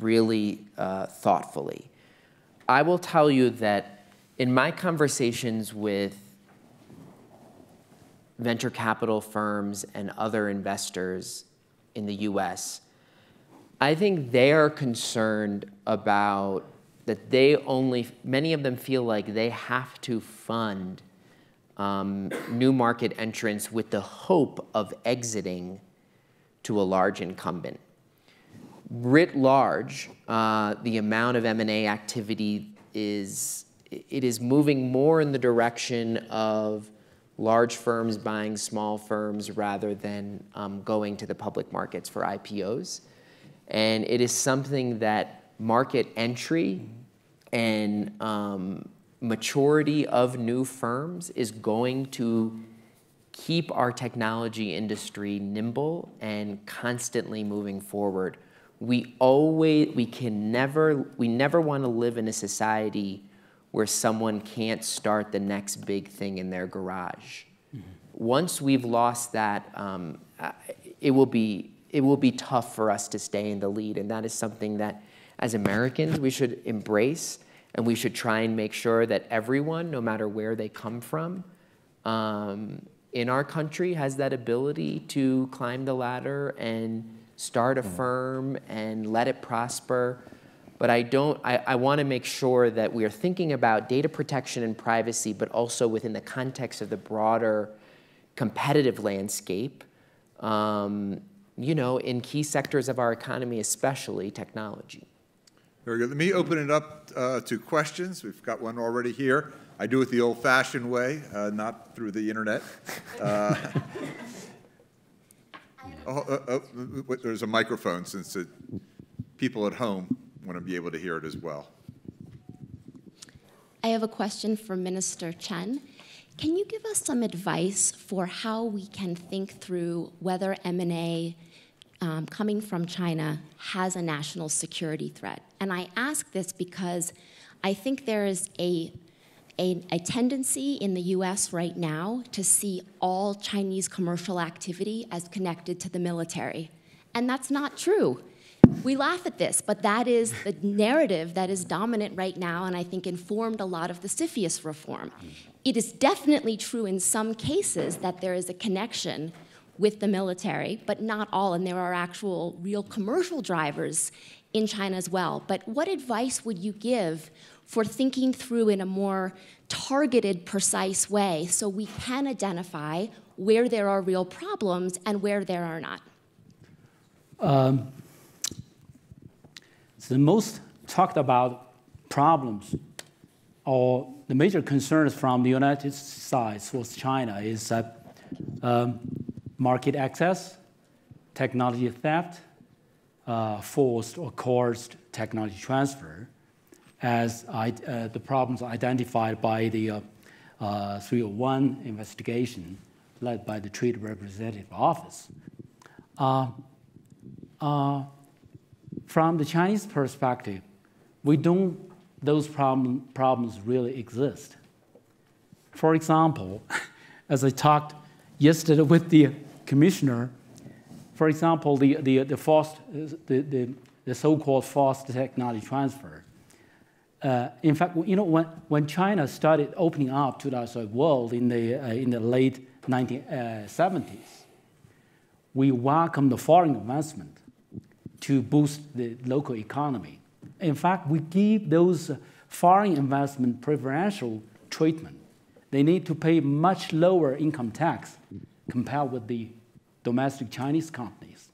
really uh, thoughtfully. I will tell you that in my conversations with venture capital firms and other investors in the U S, I think they are concerned about that they only, many of them feel like they have to fund um, new market entrants with the hope of exiting to a large incumbent. Writ large, uh, the amount of M and A activity is, it is moving more in the direction of large firms buying small firms rather than um, going to the public markets for I P Os. And it is something that market entry and um, maturity of new firms is going to keep our technology industry nimble and constantly moving forward. We always, we can never, we never want to live in a society where someone can't start the next big thing in their garage. Mm-hmm. Once we've lost that, um, it will be, it will be tough for us to stay in the lead. And that is something that, as Americans, we should embrace. And we should try and make sure that everyone, no matter where they come from, um, in our country has that ability to climb the ladder and start a firm and let it prosper. But I don't, I, I want to make sure that we are thinking about data protection and privacy, but also within the context of the broader competitive landscape, um, you know, in key sectors of our economy, especially technology. Very good. Let me open it up uh, to questions. We've got one already here. I do it the old-fashioned way, uh, not through the internet. Uh, Oh, oh, oh, there's a microphone since it people at home want to be able to hear it as well. I have a question for Minister Chen. Can you give us some advice for how we can think through whether M and A um, coming from China has a national security threat? And I ask this because I think there is a A, a tendency in the U S right now to see all Chinese commercial activity as connected to the military. And that's not true. We laugh at this, but that is the narrative that is dominant right now and I think informed a lot of the C F I U S reform. It is definitely true in some cases that there is a connection with the military, but not all, and there are actual real commercial drivers in China as well. But what advice would you give for thinking through in a more targeted, precise way so we can identify where there are real problems and where there are not? Um, the most talked about problems or the major concerns from the United States towards China is uh, um, market access, technology theft, uh, forced or coerced technology transfer, as I, uh, the problems identified by the uh, uh, three oh one investigation led by the Trade Representative Office. Uh, uh, from the Chinese perspective, we don't, those problem, problems really exist. For example, as I talked yesterday with the commissioner, for example, the, the, the, forced, the, the, the so-called forced technology transfer. Uh, in fact, you know, when, when China started opening up to the outside world in the, uh, in the late nineteen seventies, we welcomed the foreign investment to boost the local economy. In fact, we give those foreign investment preferential treatment. They need to pay much lower income tax compared with the domestic Chinese companies.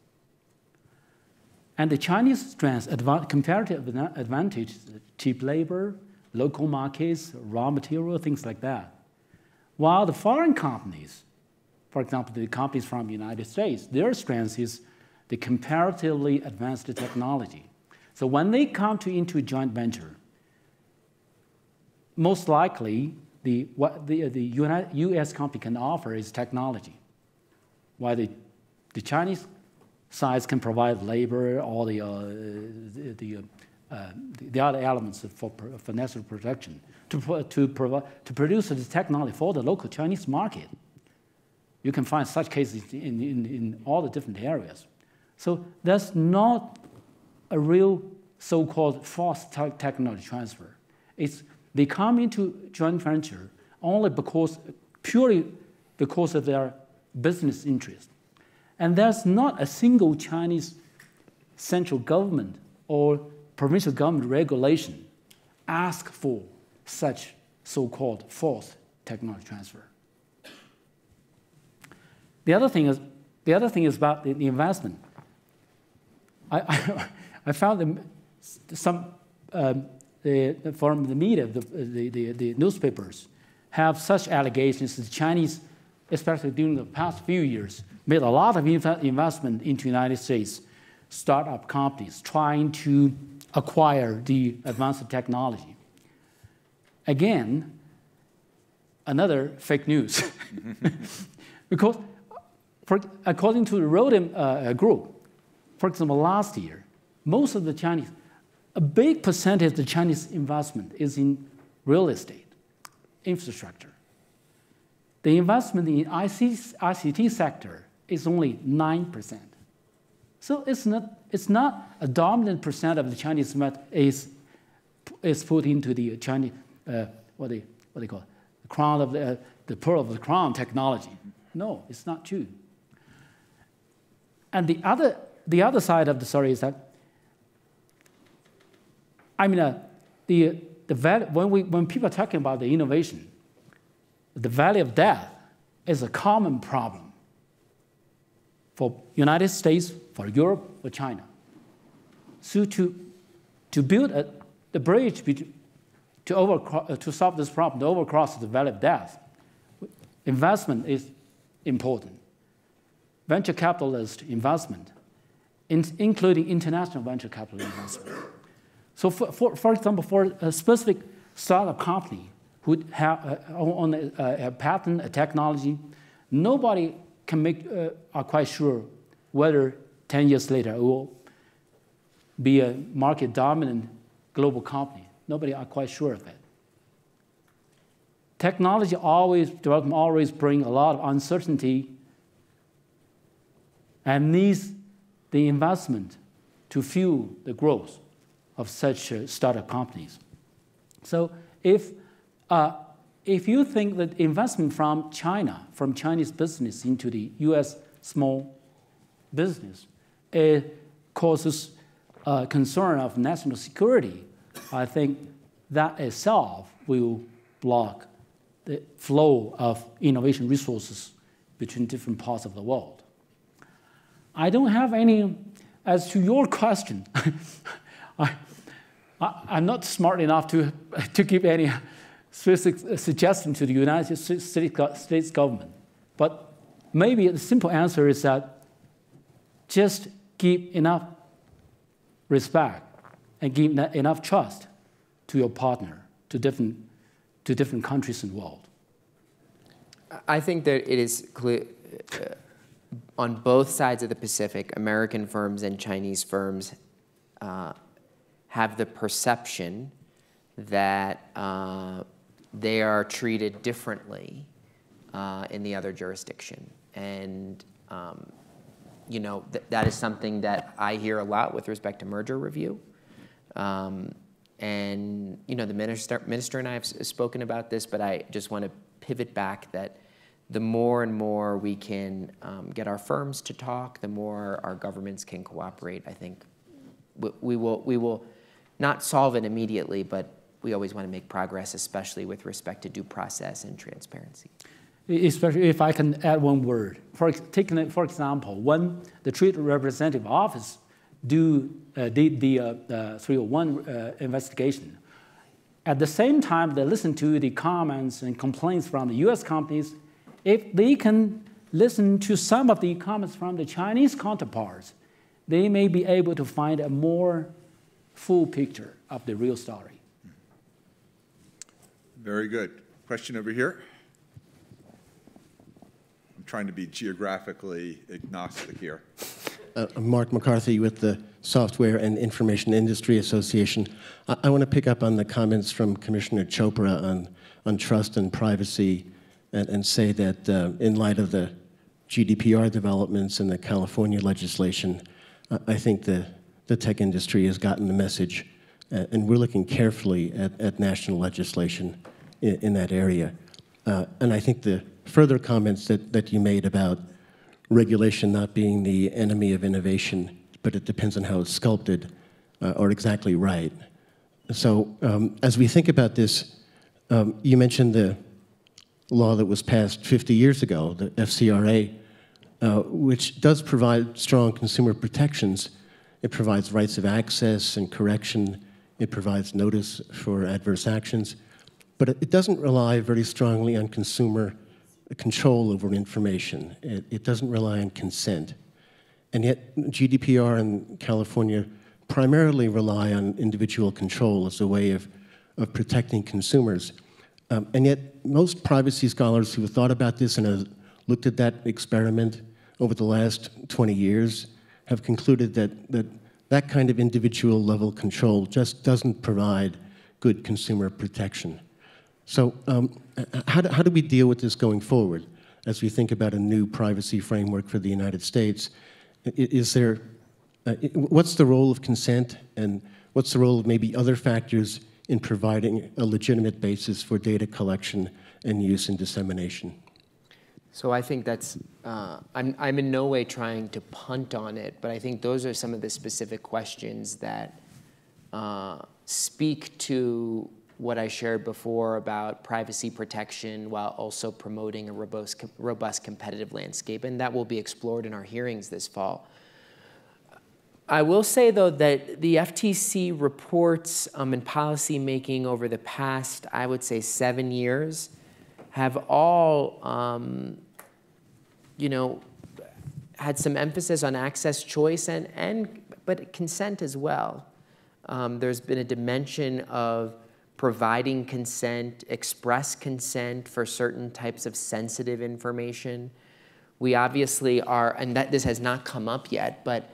And the Chinese strength, comparative advantage, cheap labor, local markets, raw material, things like that. While the foreign companies, for example, the companies from the United States, their strength is the comparatively advanced technology. So when they come to, into a joint venture, most likely the, what the, the U S company can offer is technology, while the, the Chinese sides can provide labor, all the, uh, the, the, uh, the other elements for, for national protection to, to, provide, to produce the technology for the local Chinese market. You can find such cases in, in, in all the different areas. So that's not a real so-called forced technology transfer. It's they come into joint venture only because, purely because of their business interest. And there's not a single Chinese central government or provincial government regulation ask for such so-called forced technology transfer. The other thing is, the other thing is about the investment. I, I, I found some um, the, from the media, the, the, the, the newspapers have such allegations that the Chinese, especially during the past few years, made a lot of investment into the United States startup companies trying to acquire the advanced technology. Again, another fake news. Because for, according to the Rodin uh, group, for example, last year, most of the Chinese, a big percentage of the Chinese investment is in real estate, infrastructure. The investment in I C T sector is only nine percent. So it's not, it's not a dominant percent of the Chinese is, is put into the Chinese, uh, what, they, what they call it, the crown of the, uh, the pearl of the crown technology. No, it's not true. And the other, the other side of the story is that, I mean, uh, the, the, when, we, when people are talking about the innovation, the valley of death is a common problem for United States, for Europe, for China. So to, to build a, the bridge between, to, over, to solve this problem, to overcross the valley of death, investment is important. Venture capitalist investment in, including international venture capital investment. So for, for, for example, for a specific startup company who have uh, on a, a patent, a technology, nobody can make, uh, are quite sure whether ten years later it will be a market dominant global company. Nobody are quite sure of that. Technology always, development always brings a lot of uncertainty and needs the investment to fuel the growth of such uh, startup companies. So if, uh, if you think that investment from China, from Chinese business into the U S small business, it causes uh, concern of national security, I think that itself will block the flow of innovation resources between different parts of the world. I don't have any, as to your question, I, I, I'm not smart enough to, to give any specific suggestion to the United States government. But maybe the simple answer is that just give enough respect and give enough trust to your partner, to different, to different countries in the world. I think that it is clear, uh, on both sides of the Pacific, American firms and Chinese firms uh, have the perception that uh, they are treated differently uh, in the other jurisdiction. And um, you know, th that is something that I hear a lot with respect to merger review. Um, and you know, the minister, minister and I have spoken about this, but I just want to pivot back that the more and more we can um, get our firms to talk, the more our governments can cooperate. I think we, we, will, we will not solve it immediately, but we always want to make progress, especially with respect to due process and transparency. Especially if I can add one word. For, taking, for example, when the Trade Representative Office Do, uh, did the uh, uh, three oh one uh, investigation. At the same time, they listen to the comments and complaints from the U S companies. If they can listen to some of the comments from the Chinese counterparts, they may be able to find a more full picture of the real story. Very good. Question over here. I'm trying to be geographically agnostic here. Uh, Mark McCarthy with the Software and Information Industry Association. I, I want to pick up on the comments from Commissioner Chopra on, on trust and privacy and, and say that uh, in light of the G D P R developments and the California legislation, uh, I think the, the tech industry has gotten the message, uh, and we're looking carefully at, at national legislation in, in that area. Uh, and I think the further comments that, that you made about regulation not being the enemy of innovation, but it depends on how it's sculpted, uh, are exactly right. So um, as we think about this, um, you mentioned the law that was passed fifty years ago, the F C R A, uh, which does provide strong consumer protections. It provides rights of access and correction. It provides notice for adverse actions. But it doesn't rely very strongly on consumer control over information. It, it doesn't rely on consent. And yet G D P R and California primarily rely on individual control as a way of, of protecting consumers. Um, and yet most privacy scholars who have thought about this and have looked at that experiment over the last twenty years have concluded that that, that kind of individual level control just doesn't provide good consumer protection. So um, how, do, how do we deal with this going forward as we think about a new privacy framework for the United States? Is there, uh, what's the role of consent, and what's the role of maybe other factors in providing a legitimate basis for data collection and use and dissemination? So I think that's, uh, I'm, I'm in no way trying to punt on it, but I think those are some of the specific questions that uh, speak to what I shared before about privacy protection while also promoting a robust, robust competitive landscape, and that will be explored in our hearings this fall. I will say, though, that the F T C reports um, and policy making over the past, I would say, seven years have all, um, you know, had some emphasis on access, choice, and, and but consent as well. Um, there's been a dimension of providing consent, express consent for certain types of sensitive information. We obviously are, and that this has not come up yet, but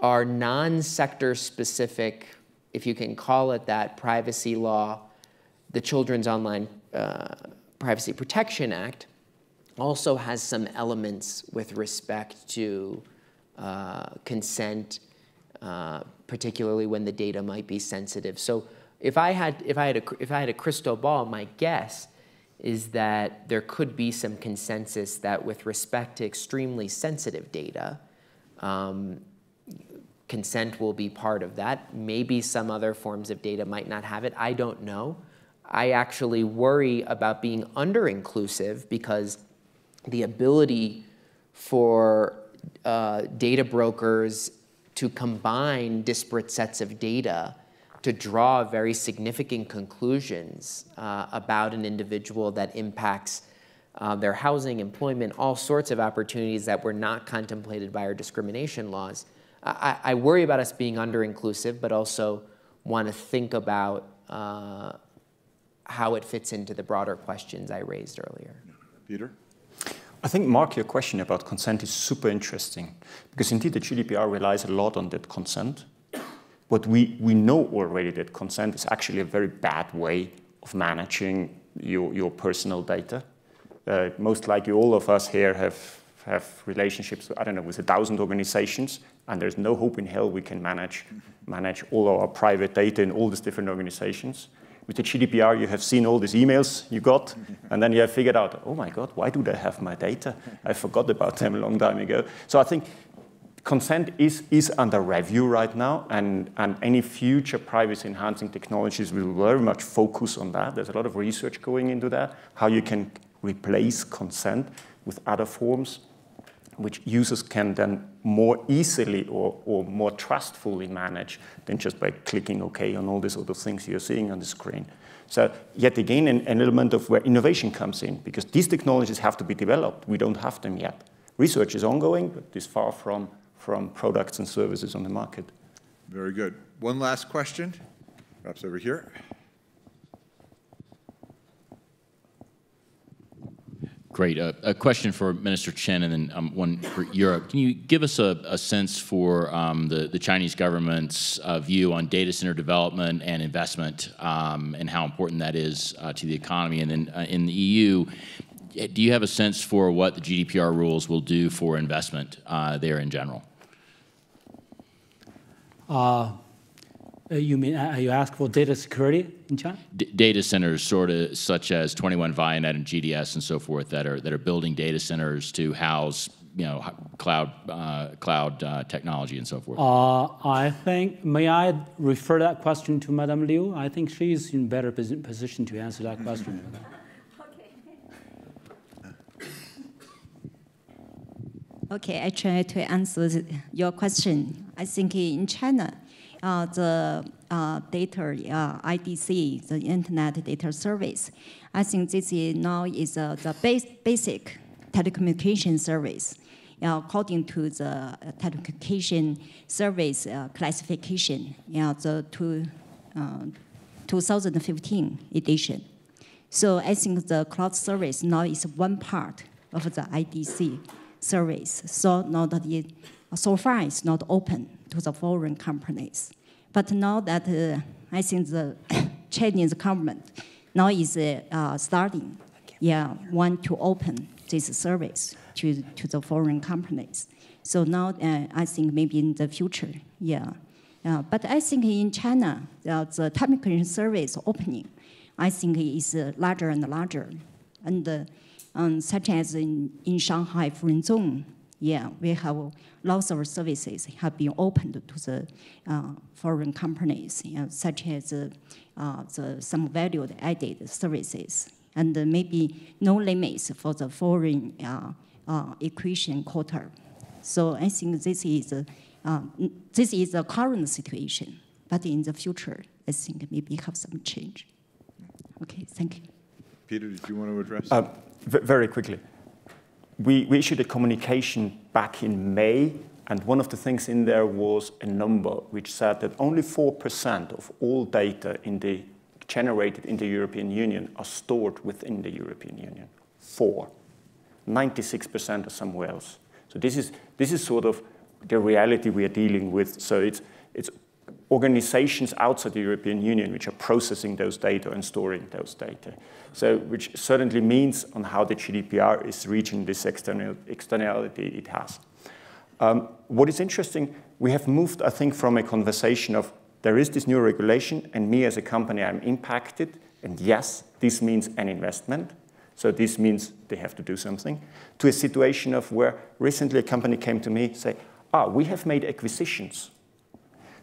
our non-sector specific, if you can call it that, privacy law, the Children's Online uh, Privacy Protection Act, also has some elements with respect to uh, consent, uh, particularly when the data might be sensitive. So, if I had, if I had, a, if I had a crystal ball, my guess is that there could be some consensus that, with respect to extremely sensitive data, um, consent will be part of that. Maybe some other forms of data might not have it. I don't know. I actually worry about being under-inclusive because the ability for uh, data brokers to combine disparate sets of data to draw very significant conclusions uh, about an individual that impacts uh, their housing, employment, all sorts of opportunities that were not contemplated by our discrimination laws. I, I worry about us being under-inclusive, but also want to think about uh, how it fits into the broader questions I raised earlier. Peter? I think, Mark, your question about consent is super interesting, because indeed the G D P R relies a lot on that consent. But we, we know already that consent is actually a very bad way of managing your, your personal data. Uh, most likely all of us here have, have relationships, I don't know, with a thousand organizations, and there's no hope in hell we can manage, manage all our private data in all these different organizations. With the G D P R, you have seen all these emails you got, and then you have figured out, oh my God, why do they have my data? I forgot about them a long time ago. So I think consent is, is under review right now, and, and any future privacy-enhancing technologies will very much focus on that. There's a lot of research going into that, how you can replace consent with other forms, which users can then more easily or, or more trustfully manage than just by clicking OK on all these other things you're seeing on the screen. So yet again, an, an element of where innovation comes in, because these technologies have to be developed. We don't have them yet. Research is ongoing, but it's far from from products and services on the market. Very good. One last question, perhaps over here. Great. Uh, a question for Minister Chen and then um, one for Europe. Can you give us a, a sense for um, the, the Chinese government's uh, view on data center development and investment um, and how important that is uh, to the economy? And then uh, in the E U, do you have a sense for what the G D P R rules will do for investment uh, there in general? Uh, you mean uh, you ask for data security in China? D data centers, sort of such as twenty-one Vianet and G D S and so forth, that are that are building data centers to house, you know, cloud uh, cloud uh, technology and so forth. Uh, I think may I refer that question to Madame Liu? I think she is in better position to answer that question. Okay, I try to answer the, your question. I think in China, uh, the uh, data, uh, I D C, the Internet Data Service, I think this is now is uh, the base, basic telecommunication service, uh, according to the telecommunication service uh, classification, uh, the two, uh, two thousand fifteen edition. So I think the cloud service now is one part of the I D C service, so now that it, so far it's not open to the foreign companies. But now that uh, I think the Chinese government now is uh, uh, starting, yeah, want to open this service to, to the foreign companies. So now uh, I think maybe in the future, yeah. Uh, but I think in China, uh, the telecommunication service opening, I think is uh, larger and larger. And uh, Um, such as in, in Shanghai, Fuzhou, yeah, we have lots of services have been opened to the uh, foreign companies, you know, such as uh, uh, the, some value added services, and uh, maybe no limits for the foreign uh, uh, acquisition quota. So I think this is uh, uh, this is the current situation, but in the future, I think maybe have some change. Okay, thank you. Peter, did you want to address? Uh, Very quickly. we, we issued a communication back in May, and one of the things in there was a number which said that only four percent of all data in the, generated in the European Union are stored within the European Union. Four. ninety-six percent are somewhere else. So this is, this is sort of the reality we are dealing with. So it's, it's organizations outside the European Union which are processing those data and storing those data. So which certainly means on how the G D P R is reaching this external, externality it has. Um, what is interesting, we have moved, I think, from a conversation of there is this new regulation and me as a company, I'm impacted. And yes, this means an investment. So this means they have to do something, to a situation of where recently a company came to me say, ah, we have made acquisitions.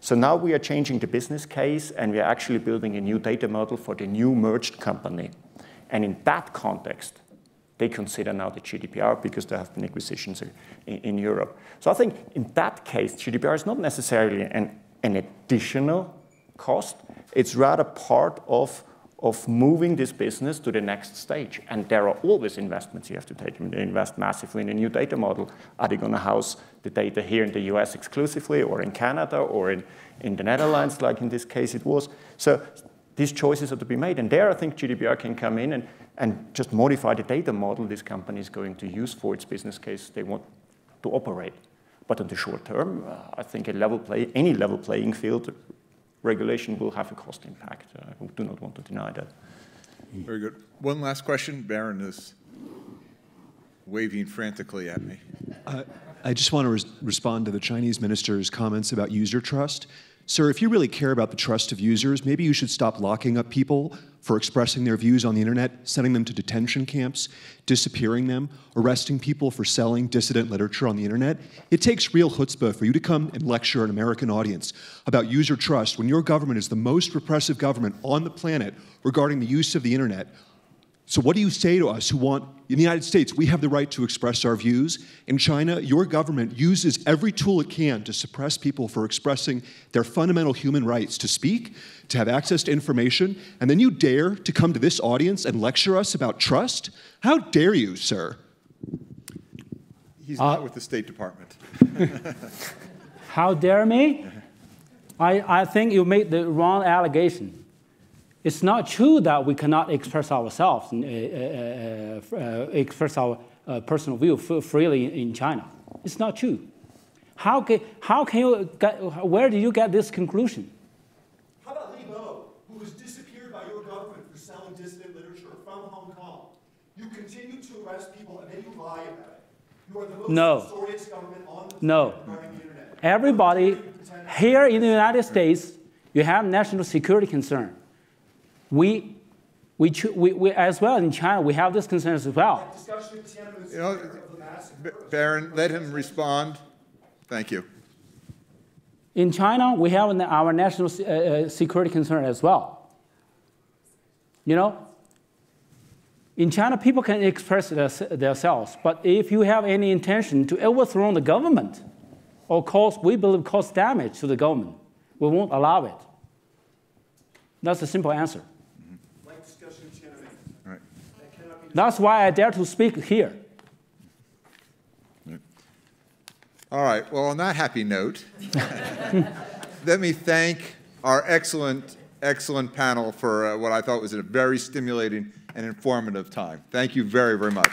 So now we are changing the business case and we are actually building a new data model for the new merged company. And in that context, they consider now the G D P R because there have been acquisitions in, in Europe. So I think in that case, G D P R is not necessarily an, an additional cost. It's rather part of of moving this business to the next stage. And there are always investments you have to take. They invest massively in a new data model. Are they going to house the data here in the U S exclusively, or in Canada, or in, in the Netherlands, like in this case it was? So these choices are to be made. And there I think G D P R can come in and, and just modify the data model this company is going to use for its business case they want to operate. But in the short term, uh, I think a level play, any level playing field regulation will have a cost impact. I do not want to deny that. Very good. One last question. Baron is waving frantically at me. Uh, I just want to res respond to the Chinese minister's comments about user trust. Sir, if you really care about the trust of users, maybe you should stop locking up people for expressing their views on the internet, sending them to detention camps, disappearing them, arresting people for selling dissident literature on the internet. It takes real chutzpah for you to come and lecture an American audience about user trust when your government is the most repressive government on the planet regarding the use of the internet. So what do you say to us who want, in the United States, we have the right to express our views. In China, your government uses every tool it can to suppress people for expressing their fundamental human rights to speak, to have access to information, and then you dare to come to this audience and lecture us about trust? How dare you, sir? He's uh, not with the State Department. How dare me? I, I think you made the wrong allegation. It's not true that we cannot express ourselves, uh, uh, uh, express our uh, personal view freely in China. It's not true. How can, how can you get, where do you get this conclusion? How about Li Bo, who was disappeared by your government for selling dissident literature from Hong Kong? You continue to arrest people and then you lie about it. You are the most no. notorious government on the no. regarding the internet. Everybody here in the United States, you have national security concern. We, we, we, we, as well in China, we have these concerns as well. You know, Baron, let him respond. Thank you. In China, we have our national uh, security concern as well. You know, in China, people can express their, themselves, but if you have any intention to overthrow the government or cause, we believe, cause damage to the government, we won't allow it. That's the simple answer. That's why I dare to speak here. All right. Well, on that happy note, let me thank our excellent, excellent panel for uh, what I thought was a very stimulating and informative time. Thank you very, very much.